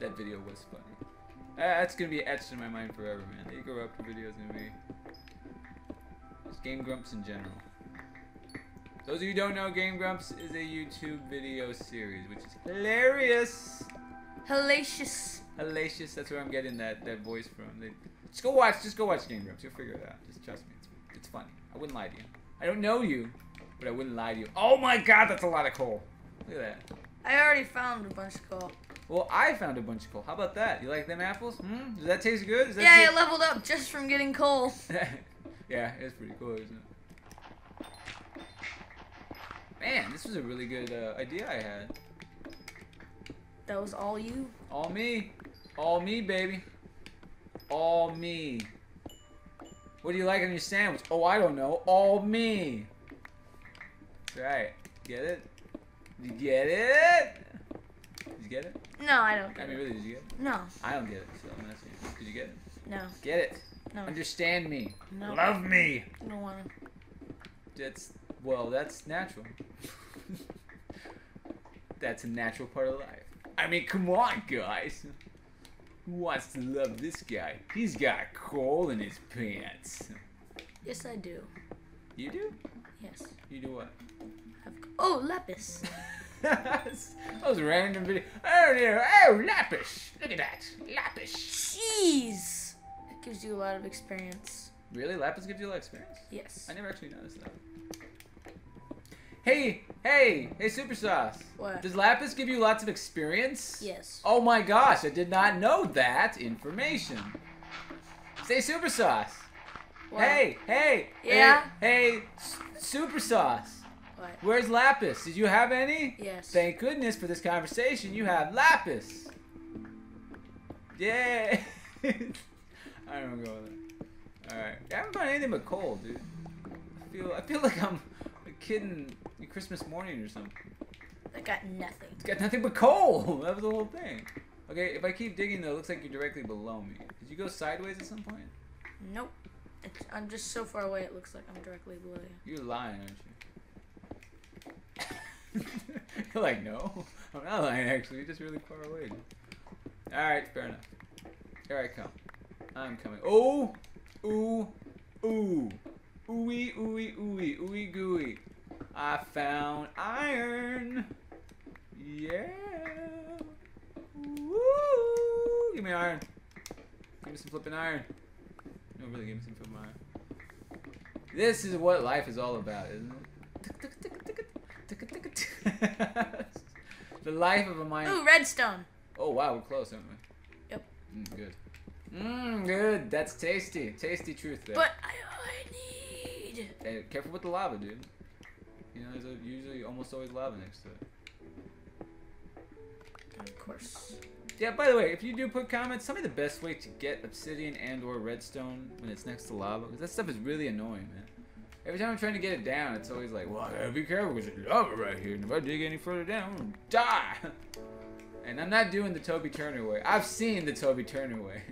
That video was funny. That's gonna be etched in my mind forever, man. The Eagle Raptor video is gonna be... It's Game Grumps in general. Those of you who don't know, Game Grumps is a YouTube video series, which is hilarious! Hellacious. Hellacious, that's where I'm getting that voice from. Just go watch Game Grumps, you'll figure it out. Just trust me, it's funny. I wouldn't lie to you. I don't know you, but I wouldn't lie to you. Oh my god, that's a lot of coal! Look at that. I already found a bunch of coal. Well, I found a bunch of coal. How about that? You like them apples? Hmm? Does that taste good? Does that yeah, I leveled up just from getting coal. Yeah, it's pretty cool, isn't it? Man, this was a really good idea I had. That was all you? All me. All me, baby. All me. What do you like on your sandwich? Oh, I don't know. All me. That's right. Get it? Did you get it? Did you get it? No, I don't get it. I mean, really, did you get it? No. I don't get it, so I'm asking you. Did you get it? No. Get it. No. Understand me. No. Love me. I don't want to. That's, well, that's natural. That's a natural part of life. I mean, come on, guys. Who wants to love this guy? He's got coal in his pants. Yes, I do. You do? Yes. You do what? Oh, lapis. That was a random video. Oh, dear. Oh, lapis. Look at that. Lapis. Jeez. That gives you a lot of experience. Really? Lapis gives you a lot of experience? Yes. I never actually noticed that. Hey, Supersauce. What? Does lapis give you lots of experience? Yes. Oh my gosh, I did not know that information. Say Supersauce. What? Hey. Yeah? Hey, Supersauce. What? Where's lapis? Did you have any? Yes. Thank goodness for this conversation. You have lapis. Yeah. I don't go with that. All right. I haven't found anything but coal, dude. I feel like I'm a kid in Christmas morning or something. I got nothing. It's got nothing but coal! That was the whole thing. Okay, if I keep digging though, it looks like you're directly below me. Did you go sideways at some point? Nope. I'm just so far away it looks like I'm directly below you. You're lying, aren't you? You're like, no. I'm not lying actually, you're just really far away. Alright, fair enough. Here I come. I'm coming. Oh! Ooh! Ooh! Ooey, ooey, ooey, ooey gooey. I found iron! Yeah! Woo! Give me iron. Give me some flippin' iron. No, really, give me some flippin' iron. This is what life is all about, isn't it? The life of a mine. Ooh, redstone! Oh, wow, we're close, aren't we? Yep. Mm, good. Mmm, good. That's tasty. Tasty truth there. But I need... Hey, careful with the lava, dude. You know, there's usually almost always lava next to it. Of course. Yeah, by the way, if you do put comments, tell me the best way to get obsidian and or redstone when it's next to lava. Because that stuff is really annoying, man. Every time I'm trying to get it down, it's always like, well, I gotta be careful because there's lava right here. And if I dig any further down, I'm gonna die. And I'm not doing the Toby Turner way. I've seen the Toby Turner way.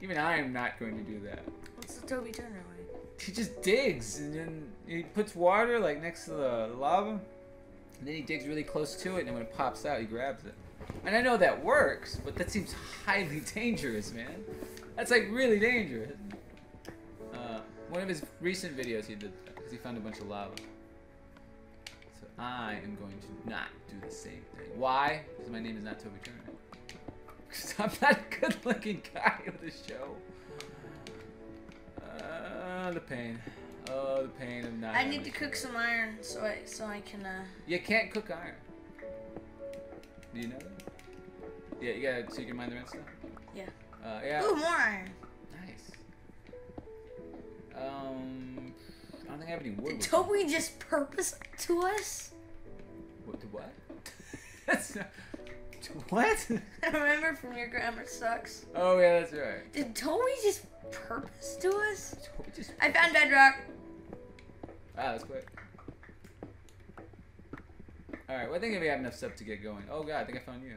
Even I am not going to do that. What's the Toby Turner way? He just digs, and then he puts water like next to the lava, and then he digs really close to it, and when it pops out, he grabs it. And I know that works, but that seems highly dangerous, man. That's like really dangerous. One of his recent videos he did that, because he found a bunch of lava. So I am going to not do the same thing. Why? Because my name is not Toby Turner. Because I'm not a good-looking guy on the show. The pain. Oh, the pain of not. I need to cook some iron so I can. You can't cook iron. Do you know that? Yeah, you gotta so you can mine the redstone. Yeah. Yeah. Ooh, more iron. Nice. I don't think I have any wood. Did Toby just purpose to us? What? To what? That's not... To what? I remember from your grammar sucks. Oh yeah, that's right. Did Toby just purpose to us? Toby just... I found bedrock. Wow, that's quick. All right, well, I think we have enough stuff to get going. Oh god, I think I found you.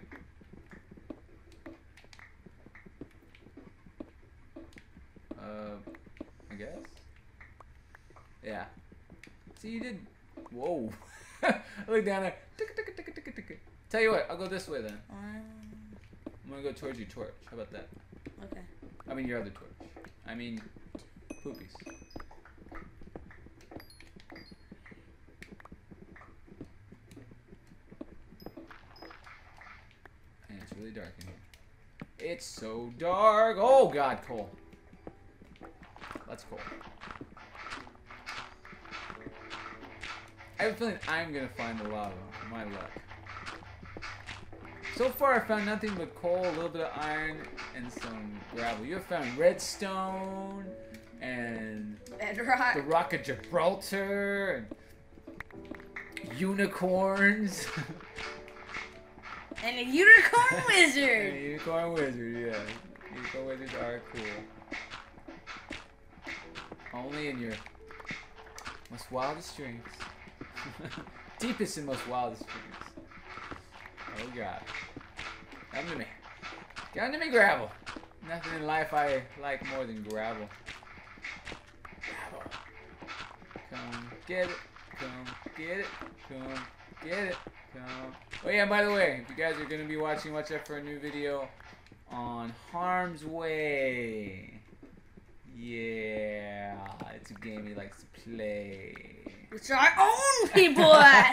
I guess. Yeah. See, you did. Whoa. I look down there. Tell you what, I'll go this way then. I'm gonna go towards your torch. How about that? Okay. I mean your other torch. I mean, poopies. And it's really dark in here. It's so dark. Oh god, coal. That's coal. I have a feeling I'm gonna find the lava. My luck. So far I found nothing but coal, a little bit of iron, and some gravel. You have found redstone, and bedrock. The Rock of Gibraltar, and unicorns. And a unicorn wizard! And a unicorn wizard, yeah. Unicorn wizards are cool. Only in your most wildest dreams. Deepest and most wildest dreams. Oh god. Come to me. Come to me, gravel. Nothing in life I like more than gravel. Gravel. Come get it. Come get it. Come get it. Come. Oh yeah, by the way, if you guys are going to be watching, watch out for a new video on Harm's Way. Yeah. It's a game he likes to play. Which I own, people at!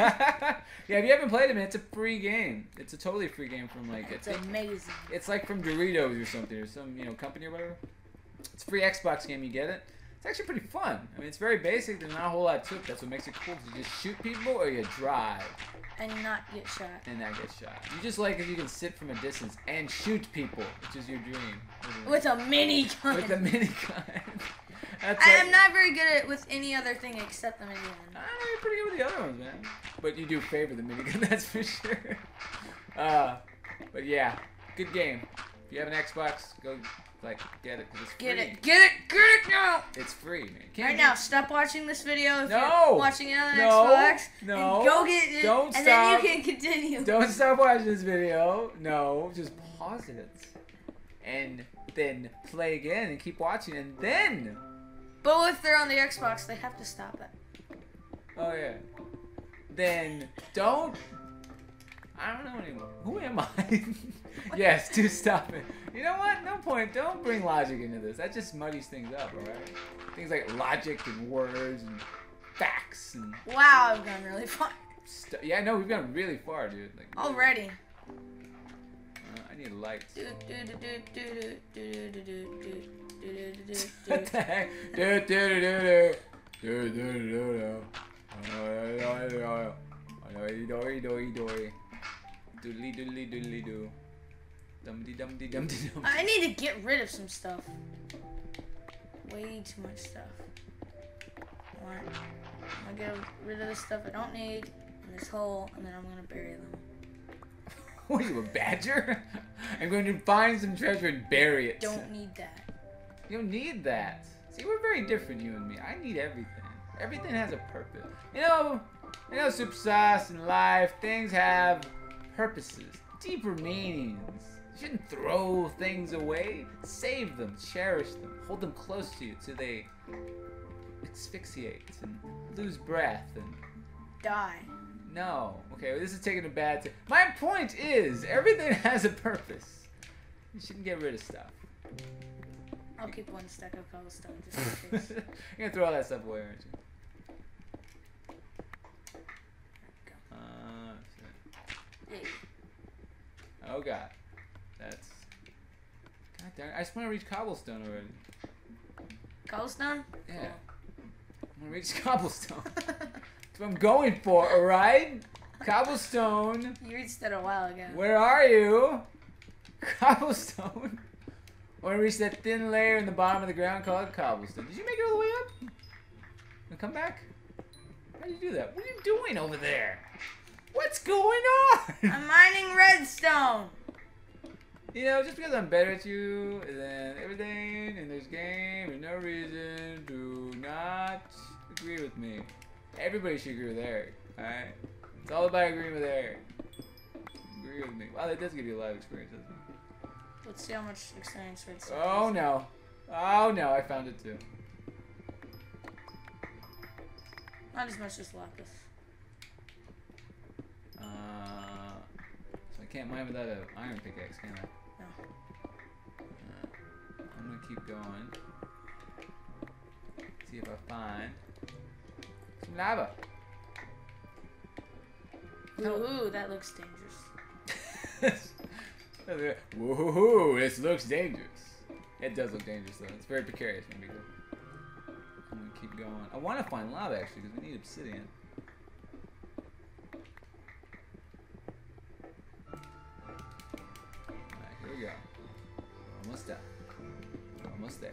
Yeah, if you haven't played it, man, it's a free game. It's a totally free game from, like... It's amazing. It's like from Doritos or something, or some, you know, company or whatever. It's a free Xbox game, you get it. It's actually pretty fun. I mean, it's very basic. There's not a whole lot to it. That's what makes it cool. You just shoot people, or you drive. And not get shot. And not get shot. You just like if you can sit from a distance and shoot people, which is your dream. With a minigun. With a minigun. That's I am not very good at with any other thing except the minigun. You're pretty good with the other ones, man. But you do favor the minigun, that's for sure. But yeah, good game. If you have an Xbox, go like get it. Cause it's free. Get it now. It's free, man. Right now, stop watching this video. If you're watching it on Xbox. No. And go get it. Don't stop. Then you can continue. Don't stop watching this video. No, just pause it and then play again and keep watching and then. But if they're on the Xbox, they have to stop it. Oh yeah. Then don't. I don't know anymore. Who am I? Yes, do stop it. You know what? No point. Don't bring logic into this. That just muddies things up, alright? Things like logic and words and facts and... Wow, I've gone really far. Yeah, no, we've gone really far, dude. Like, already. I need lights. What the heck? Doodly doodly doodly doo. Dumdy dumdy dumdy dum. I need to get rid of some stuff. Way too much stuff. Alright. I'm gonna get rid of the stuff I don't need in this hole, and then I'm gonna bury them. What are you, a badger? I'm going to find some treasure and bury it. Don't need that. You don't need that. See, we're very different, you and me. I need everything. Everything has a purpose. You know, Supersauce and life, things have purposes, deeper meanings. You shouldn't throw things away. Save them, cherish them, hold them close to you so they asphyxiate and lose breath and die. No. Okay, well, this is taking a bad time. My point is, everything has a purpose. You shouldn't get rid of stuff. I'll keep one stack of cobblestone just in case. You're gonna throw all that stuff away, aren't you? Oh god, that's... God damn it, I just want to reach cobblestone already. Cobblestone? Yeah. Cool. I'm going to reach cobblestone. That's what I'm going for, alright? Cobblestone. You reached that a while ago. Where are you? Cobblestone. I want to reach that thin layer in the bottom of the ground called cobblestone. Did you make it all the way up? And come back? How do you do that? What are you doing over there? What's going on? I'm mining redstone. You know, just because I'm better at you than everything in this game, there's no reason to not agree with me. Everybody should agree with Eric, alright? It's all about agreeing with Eric. Agree with me. Wow, that does give you a lot of experience, doesn't it? Let's see how much experience redstone is. Oh no. Oh no, I found it too. Not as much as lapis. So I can't mine without an iron pickaxe, can I? No. I'm gonna keep going. See if I find some lava. Ooh, that looks dangerous. Woohoo, this looks dangerous. It does look dangerous though. It's very precarious. I'm gonna keep going. I want to find lava actually because we need obsidian. Here we go. Almost there. Almost there.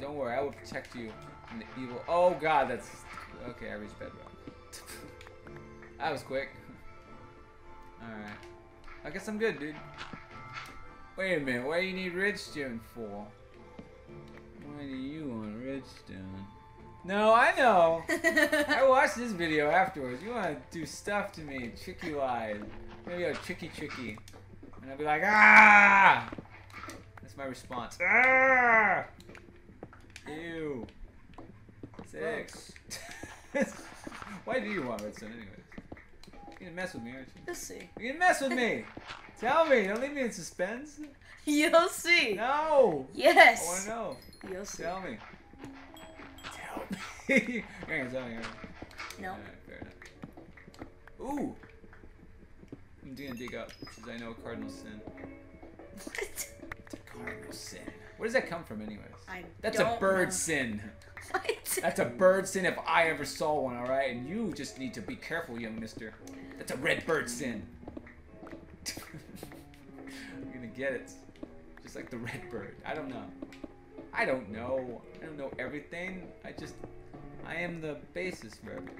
Don't worry, I will protect you from the evil. Oh god, that's... Okay, I reached bedrock. That was quick. Alright. I guess I'm good, dude. Wait a minute, what do you need redstone for? Why do you want redstone? No, I know! I watched this video afterwards. You want to do stuff to me, tricky lies. Maybe I'll tricky. And I'll be like, ah! That's my response. Ah! Ew. Six. Why do you want redstone anyways? You're gonna mess with me, aren't you? You'll see. You're gonna mess with me! Tell me! Don't leave me in suspense! You'll see! No! Yes! I wanna know. You'll see. Tell me. Tell me! You're gonna tell me, aren't you? No. Alright, fair enough. Ooh! I'm gonna dig up, because I know a cardinal sin. What? It's a cardinal sin. Where does that come from anyways? That's a bird sin. What? That's a bird sin if I ever saw one, alright? And you just need to be careful, young mister. That's a red bird sin. I'm gonna get it. Just like the red bird. I don't know. I don't know. I don't know everything. I am the basis for everything.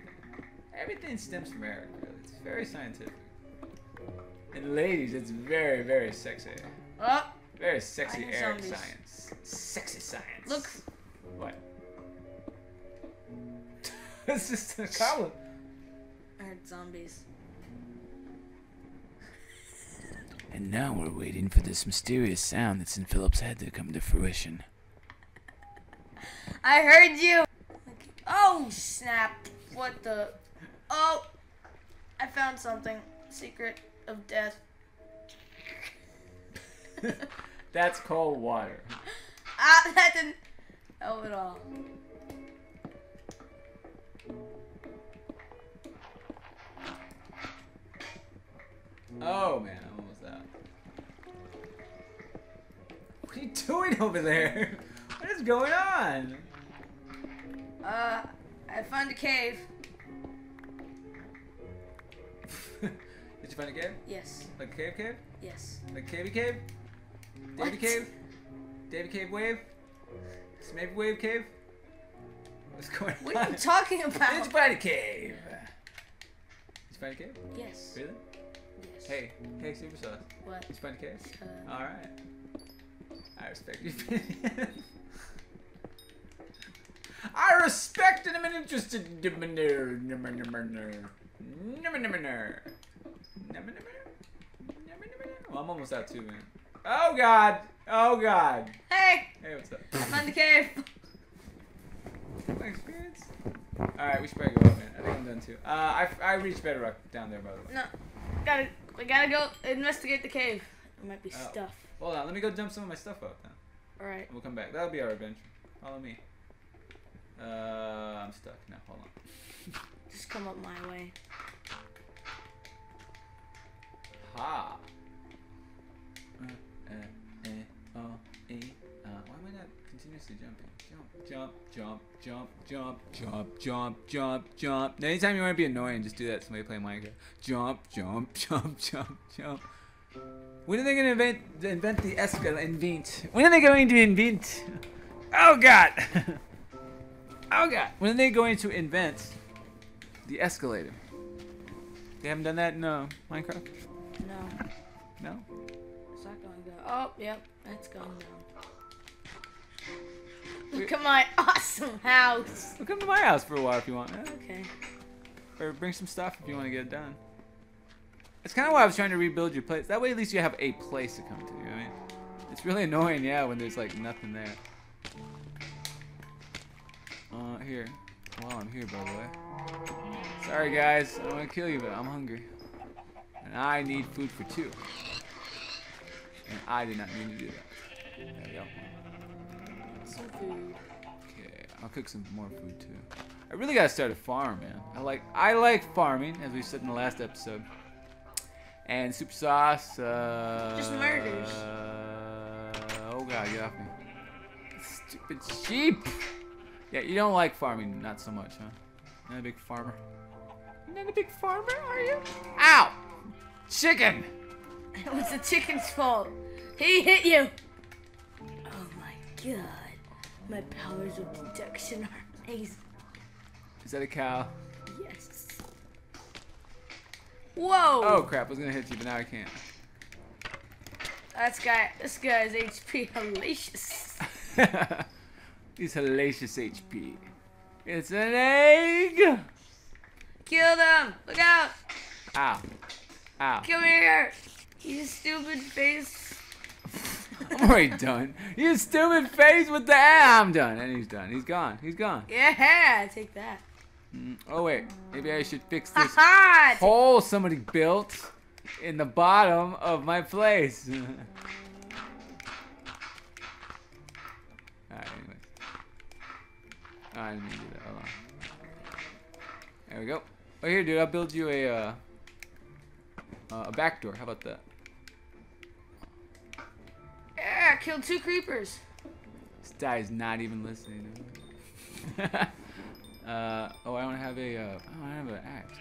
Everything stems from Eric, really. It's very scientific. And ladies, it's very, very sexy. Oh, very sexy Eric science. Sexy science. Look. What? It's just a goblin. I heard zombies. And now we're waiting for this mysterious sound that's in Philip's head to come to fruition. I heard you! Okay. Oh, snap. What the... Oh! I found something. Secret of death. That's cold water. Ah, that didn't help at all. Oh, man. I'm almost out. What are you doing over there? What is going on? I found a cave. Did you find a cave? Yes. Like a cave? Yes. Like a cavey cave? Davy cave? Davy cave wave? Smaby wave cave? What's going on? What are you talking about? Did you find a cave? Did you find a cave? Yes. Really? Yes. Hey, hey, Supersauce. What? Did you find a cave? Alright. I respect your opinion. I respect and I'm interested in well, I'm almost out too, man. Oh god! Oh god! Hey! Hey, what's up? I'm on the cave! My experience? Alright, we should probably go up, man. I think I'm done too. I reached bedrock down there, by the way. No. We gotta go investigate the cave. There might be stuff. Hold on, let me go dump some of my stuff out now. Alright. We'll come back. That'll be our adventure. Follow me. I'm stuck now. Hold on. Just come up my way. Ha! Why am I not continuously jumping? Jump, jump, jump, jump, jump, jump, jump, jump. Now, anytime you want to be annoying, just do that. Somebody play Minecraft. Jump, jump, jump, jump, jump. When are they gonna invent the Escal invent? When are they going to invent? Oh god! Oh god! When are they going to invent the escalator? They haven't done that in Minecraft? No. No? It's not going down. Oh, yep. That's going down. Look at my awesome house! Well, come to my house for a while if you want. Okay. Or bring some stuff if you want to get it done. It's kind of why I was trying to rebuild your place. That way at least you have a place to come to, you know what I mean? It's really annoying, yeah, when there's like nothing there. Here. Well, I'm here, by the way. Sorry, guys. I don't want to kill you, but I'm hungry. And I need food for two. And I did not mean to do that. There we go. Some food. Okay, I'll cook some more food, too. I really gotta start a farm, man. I like farming, as we said in the last episode. And Supersauce, just murders. Oh, God, get off me. Stupid sheep! Yeah, you don't like farming, not so much, huh? Not a big farmer. Not a big farmer, are you? Ow! Chicken! It was the chicken's fault. He hit you! Oh my god. My powers of deduction are amazing. Is that a cow? Yes. Whoa! Oh crap, I was gonna hit you, but now I can't. This guy's HP hellacious. These hellacious HP. It's an egg! Kill them! Look out! Ow. Ow. Come here! You stupid face. I'm already done. You stupid face with the ah, I'm done. And he's done. He's gone. He's gone. Yeah, take that. Oh, wait. Maybe I should fix this hole somebody built in the bottom of my place. Alright, anyway. Oh, I didn't mean to do that. Hold on. There we go. Oh, here, dude. I'll build you a back door. How about that? Yeah, I killed two creepers. This guy is not even listening. Oh, I don't have a. I don't have an axe.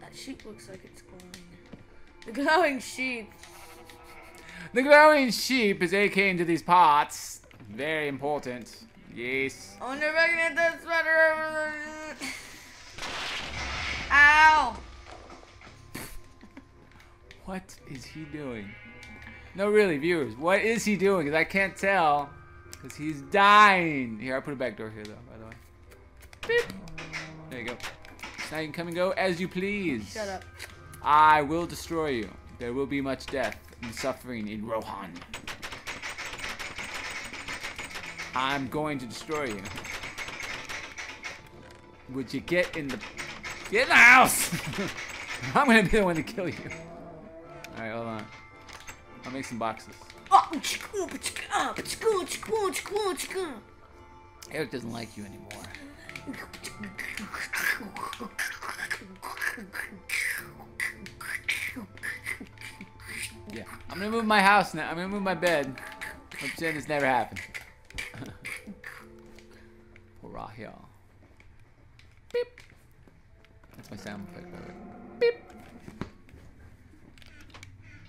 That sheep looks like it's glowing. The glowing sheep. The glowing sheep is AK into these pots. Very important. Yes. Oh, no, back at that sweater. Ow! What is he doing? No, really, viewers, what is he doing? Because I can't tell. Because he's dying. Here, I'll put a back door here, though, by the way. Beep. There you go. Now you can come and go as you please. Shut up. I will destroy you. There will be much death and suffering in Rohan. I'm going to destroy you. Would you get in the house? I'm gonna be the one to kill you. All right, hold on. I'll make some boxes. Eric doesn't like you anymore. Yeah, I'm gonna move my house now. I'm gonna move my bed. I'm saying this never happened. Hurrah, y'all. Beep. That's my sound effect, by the way. Beep.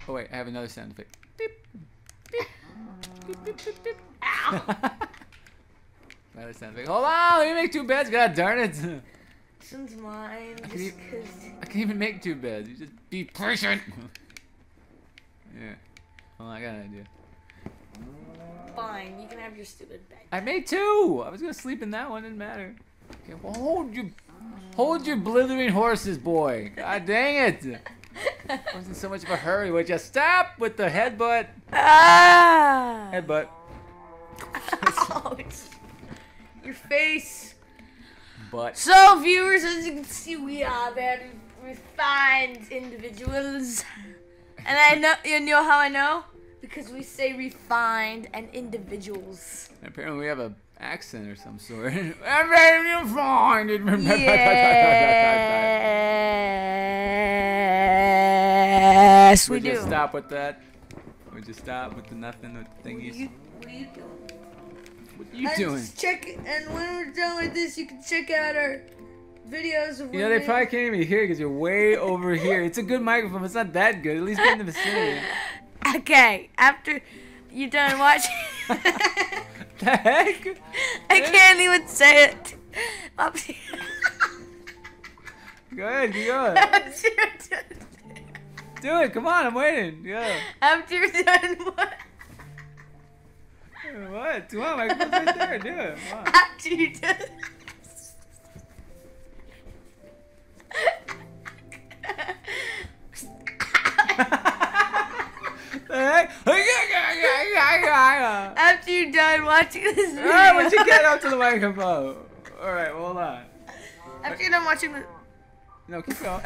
Oh wait, I have another sound effect. Beep. Beep. Beep. Beep. Beep. Beep. Ow. Another sound effect. Hold on, let me make two beds. God darn it. This one's mine. I can't even make two beds. You just be patient. Yeah. Well, I got an idea. Fine, you can have your stupid bed. I made two. I was gonna sleep in that one. Didn't matter. Okay, well, hold your blithering horses, boy. God dang it! I was in so much of a hurry. Would you stop with the headbutt? Ah! Headbutt. Ouch. Your face. But. So, viewers, as you can see, we are very refined individuals. And I know, you know how I know? Because we say refined and individuals. And apparently we have a accent or some sort. I'm very refined. Yes, we do. Just stop with that. We just stop with the nothing with the thingies. What are you doing? And when we're done with this, you can check out our videos of they probably can't even hear because you're way over here. It's a good microphone. It's not that good. At least get in the vicinity. Okay, after you're done watching. The heck? I can't even say it. Go ahead, you go. Do it, come on, I'm waiting. Yeah. After you're done what? What? Come on, my microphone's right there. Do it. Come on. After you're done. After you're done watching this video. Alright, once you get up to the microphone. Alright, well, hold on. After you're done watching the... No, keep going.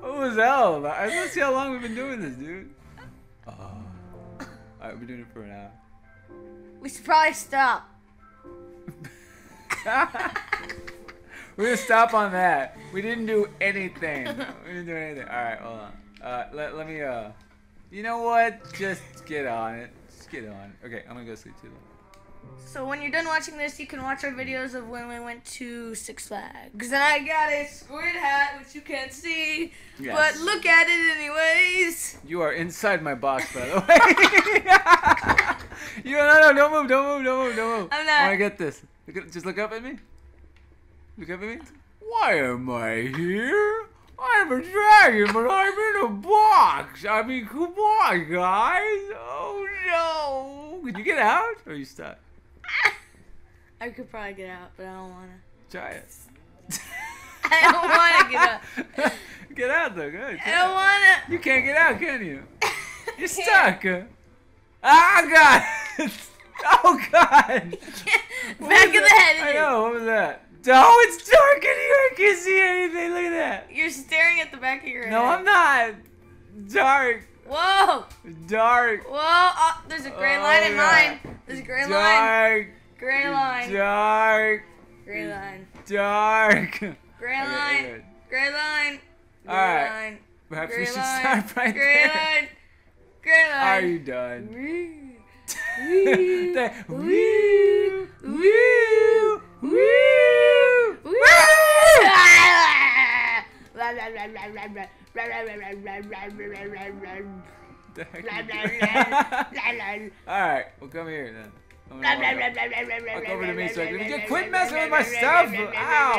What was hell? I don't see how long we've been doing this, dude. Oh. Alright, we're doing it for an hour. We should probably stop. We're gonna stop on that. We didn't do anything. We didn't do anything. Alright, hold on. Let me you know what? Just get on it. Just get on it. Okay, I'm gonna go sleep too. So when you're done watching this, you can watch our videos of when we went to Six Flags. And I got a squid hat, which you can't see, yes. But look at it anyways. You are inside my box, by the way. No, don't move, don't move, don't move, don't move. I'm not. I wanna get this. Just look up at me. Look up at me. Why am I here? I'm a dragon, but I'm in a box. I mean, come on, guys. Oh, no. Could you get out? Or are you stuck? I could probably get out, but I don't want to. Try it. I don't want to get out. Get out, though. Good. I don't want to. You can't get out, can you? You're stuck. Ah, God. Oh, God. Back in the head. I know. What was that? No, it's dark in here. I can't see anything. Look at that. You're staring at the back of your head. No, I'm not. Dark. Whoa. Dark. Whoa. Oh, there's a gray line in mine. There's a gray line. Dark. Gray line. Dark. Gray line. Dark. Gray line. Gray line. All right. Perhaps we should stop right there. Gray line. Gray line. Are you done? Woo. Woo. Woo. Alright, well come here then. Walk over to me so I can get quit messing with my stuff! Ow! Ow!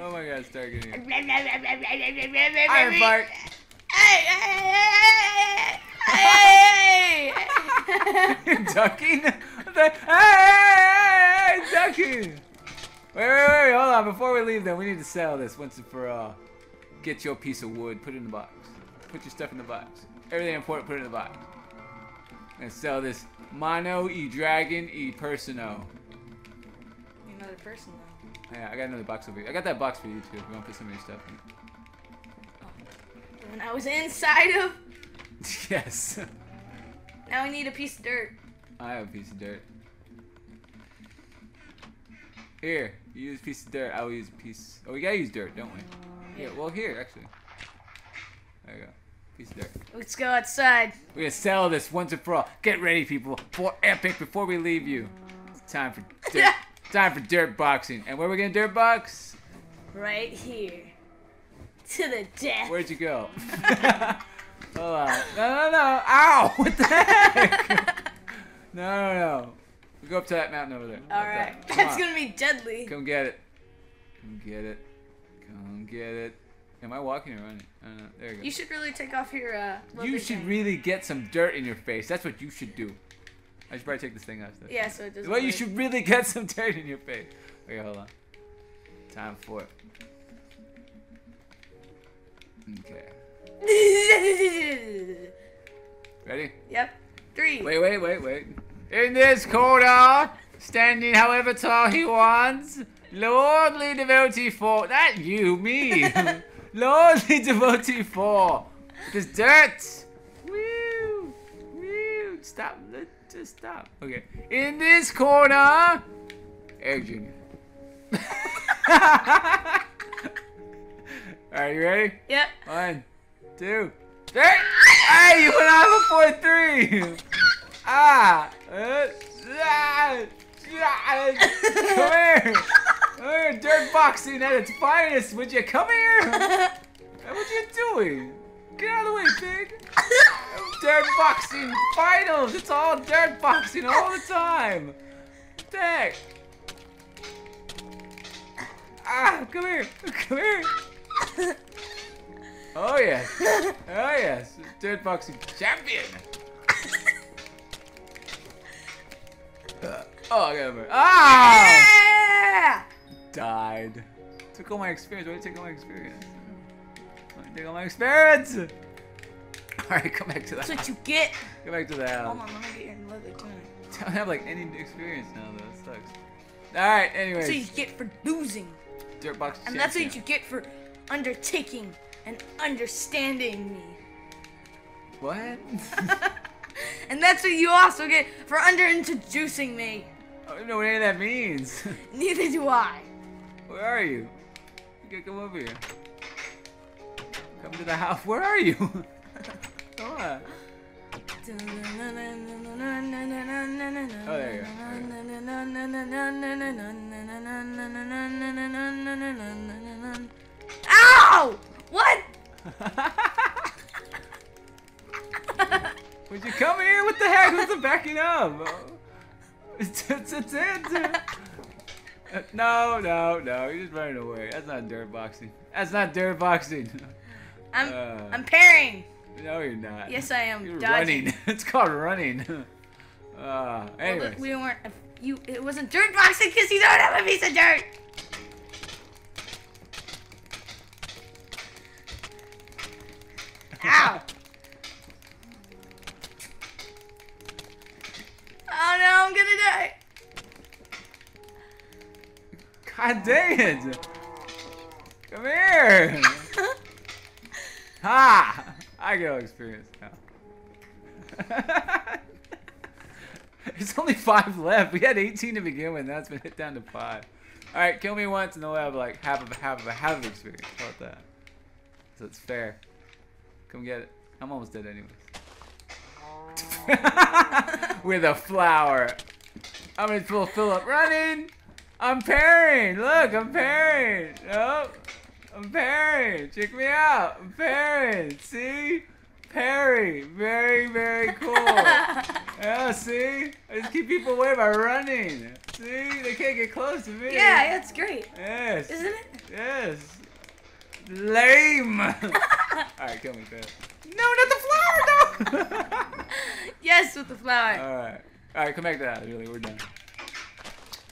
Oh my god, start getting it. Iron fart! Hey! You're ducking? Hey! Ducking! Wait, hold on. Before we leave, though, we need to sell this once and for all. Get your piece of wood, put it in the box. Put your stuff in the box. Everything important, put it in the box. And sell this mono e dragon e persono. Another person, though. Yeah, I got another box over here. I got that box for you, too, if you want to put some of your stuff in. When I was inside of. Yes. Now we need a piece of dirt. I have a piece of dirt. Here, you use a piece of dirt. I will use a piece. Oh, we gotta use dirt, don't we? Yeah. Well, here actually. There you go. Piece of dirt. Let's go outside. We're gonna sell this once and for all. Get ready, people, for epic. Before we leave you, it's time for dirt. Time for dirt boxing. And where are we gonna dirt box? Right here. To the death. Where'd you go? Hold on. No. Ow! What the heck? No. We go up to that mountain over there. Alright. That's gonna be deadly. Come get it. Come get it. Am I walking or running? I don't know. There you go. You should really take off your You should really get some dirt in your face. That's what you should do. I should probably take this thing off. Though. Yeah, so it doesn't work. You should really get some dirt in your face. Okay, hold on. Time for it. Okay. Ready? Yep. 3. Wait. In this corner, standing however tall he wants, lordly devotee 4. That you, me. Lordly devotee 4. This dirt. Woo. Stop. Just stop. Okay. In this corner, Eric Jr. Alright, you ready? Yep. 1, 2, 3. Hey, you went on before 3. Come here. Dirt boxing at its finest. Would you come here? What you doing? Get out of the way, pig. Dirt boxing finals. It's all dirt boxing all the time. Dang. Come here. Oh yes, dirt boxing champion. Oh, I got him. Ah! Yeah! Died. Took all my experience. Why did you take all my experience? Alright, come back to that. That's what you get. Go back to that. Hold on, let me get your leather too. I don't have like any experience now though. It sucks. Alright, anyway. So you get for losing. Dirt boxing champion. And that's what you get for undertaking and understanding me. What? And that's what you also get for underintroducing me. I don't know what any of that means. Neither do I. Where are you? You gotta come over here. Come to the house. Where are you? Come on. Oh, there you go. Ow! What? Would you come here? What the heck? What's the backing up? No. You're just running away. That's not dirt boxing. I'm parrying. No, you're not. Yes, I am. You're dodging. Running. It's called running. Anyway. Well, we weren't. It wasn't dirt boxing because you don't have a piece of dirt. Ow! Oh no, I'm gonna die! God dang it! Come here! Ha! I get all experience now. There's only 5 left. We had 18 to begin with. Now it's been hit down to 5. Alright, kill me once and they'll have like half of experience. How about that? So it's fair. Come get it. I'm almost dead anyways. With a flower. I'm gonna fulfill up running. I'm parrying. Look, I'm parrying. Oh, I'm parrying. Check me out. I'm parrying. See? Parry. Very, very cool. Yeah, see? I just keep people away by running. See? They can't get close to me. Yeah, that's great. Yes. Isn't it? Yes. Lame. Alright, kill me, Chris. No, not the flower, no! Yes, with the flower. Alright. Alright, come back to the house, really. We're done.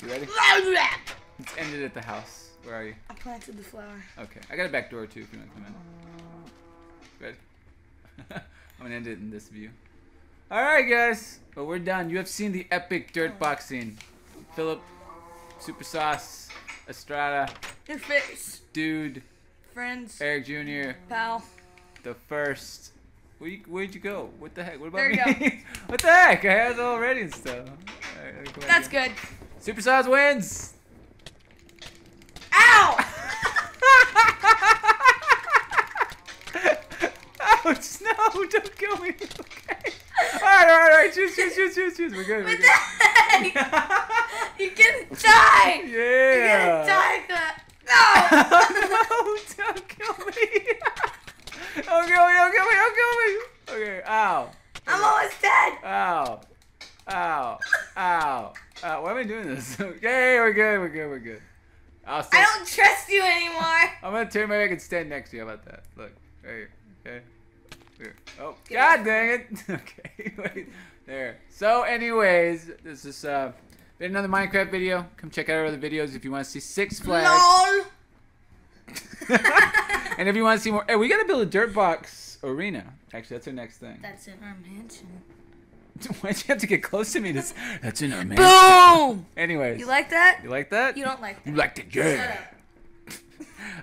You ready? It's ended at the house. Where are you? I planted the flower. Okay. I got a back door, too, if you want to come in. Good. I'm going to end it in this view. Alright, guys. Well, we're done. You have seen the epic dirt boxing. Philip, Supersauce, Estrada. Your face. Dude. Friends. Eric Jr. Pal. The first. Where'd you go? What the heck? What about there you me? Go. What the heck? I had it already and stuff. Right, go that's again. Good. Supersauce wins. Ow! Ouch! No! Don't kill me. Okay. All right, choose. We're good. We're good. You can die. Yeah. You can die. No! No! Don't kill me. Don't kill me. Okay, ow. I'm almost dead. Ow. Ow. Why am I doing this? Okay, we're good. I don't trust you anymore. I'm going to turn my back and stand next to you. How about that? Look, right here. Okay. Here. Oh, God dang it. Okay, wait. There. So, anyways, this is been another Minecraft video. Come check out our other videos if you want to see Six Flags. LOL. And if you want to see more, hey, we gotta build a dirt box arena. Actually, that's our next thing. That's in our mansion. Why'd you have to get close to me? That's in our mansion. Boom! Anyways. You like that? You like that? You don't like that. You like that, yeah.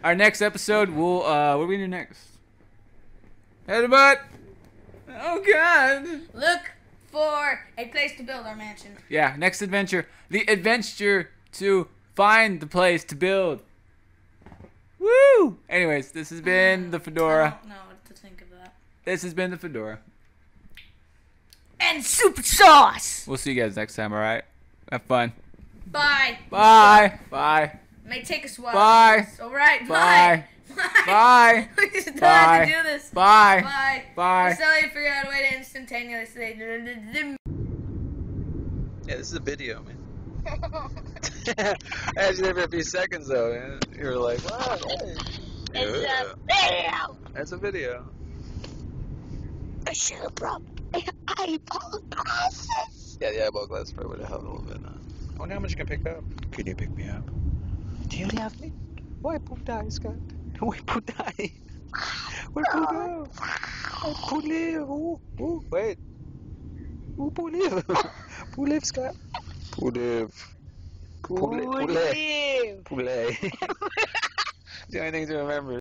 Our next episode, we'll, what are we gonna do next? Headbutt! Oh, God! Look for a place to build our mansion. Yeah, next adventure. The adventure to find the place to build. Woo! Anyways, this has been the Fedora. I don't know what to think of that. This has been the Fedora. And Supersauce! We'll see you guys next time, alright? Have fun. Bye. Bye. Bye. It may take us a while. Bye. Alright, bye. Bye. We just don't have to do this. Bye. Bye. Bye. I'm sorry I figured out a way to instantaneously. Yeah, this is a video, man. I had you there for a few seconds though, man. You were like, wow. It's a video! That's a video. I should have brought eyeball glasses! Yeah, the eyeball glasses probably would have helped a little bit. I wonder how much you can pick up. Can you pick me up? Do you have me? Why put I, Scott? Why put I? Why put I? I put live! Oh, wait. Who put live? Who live, Scott? Poulet. Do you have anything to remember?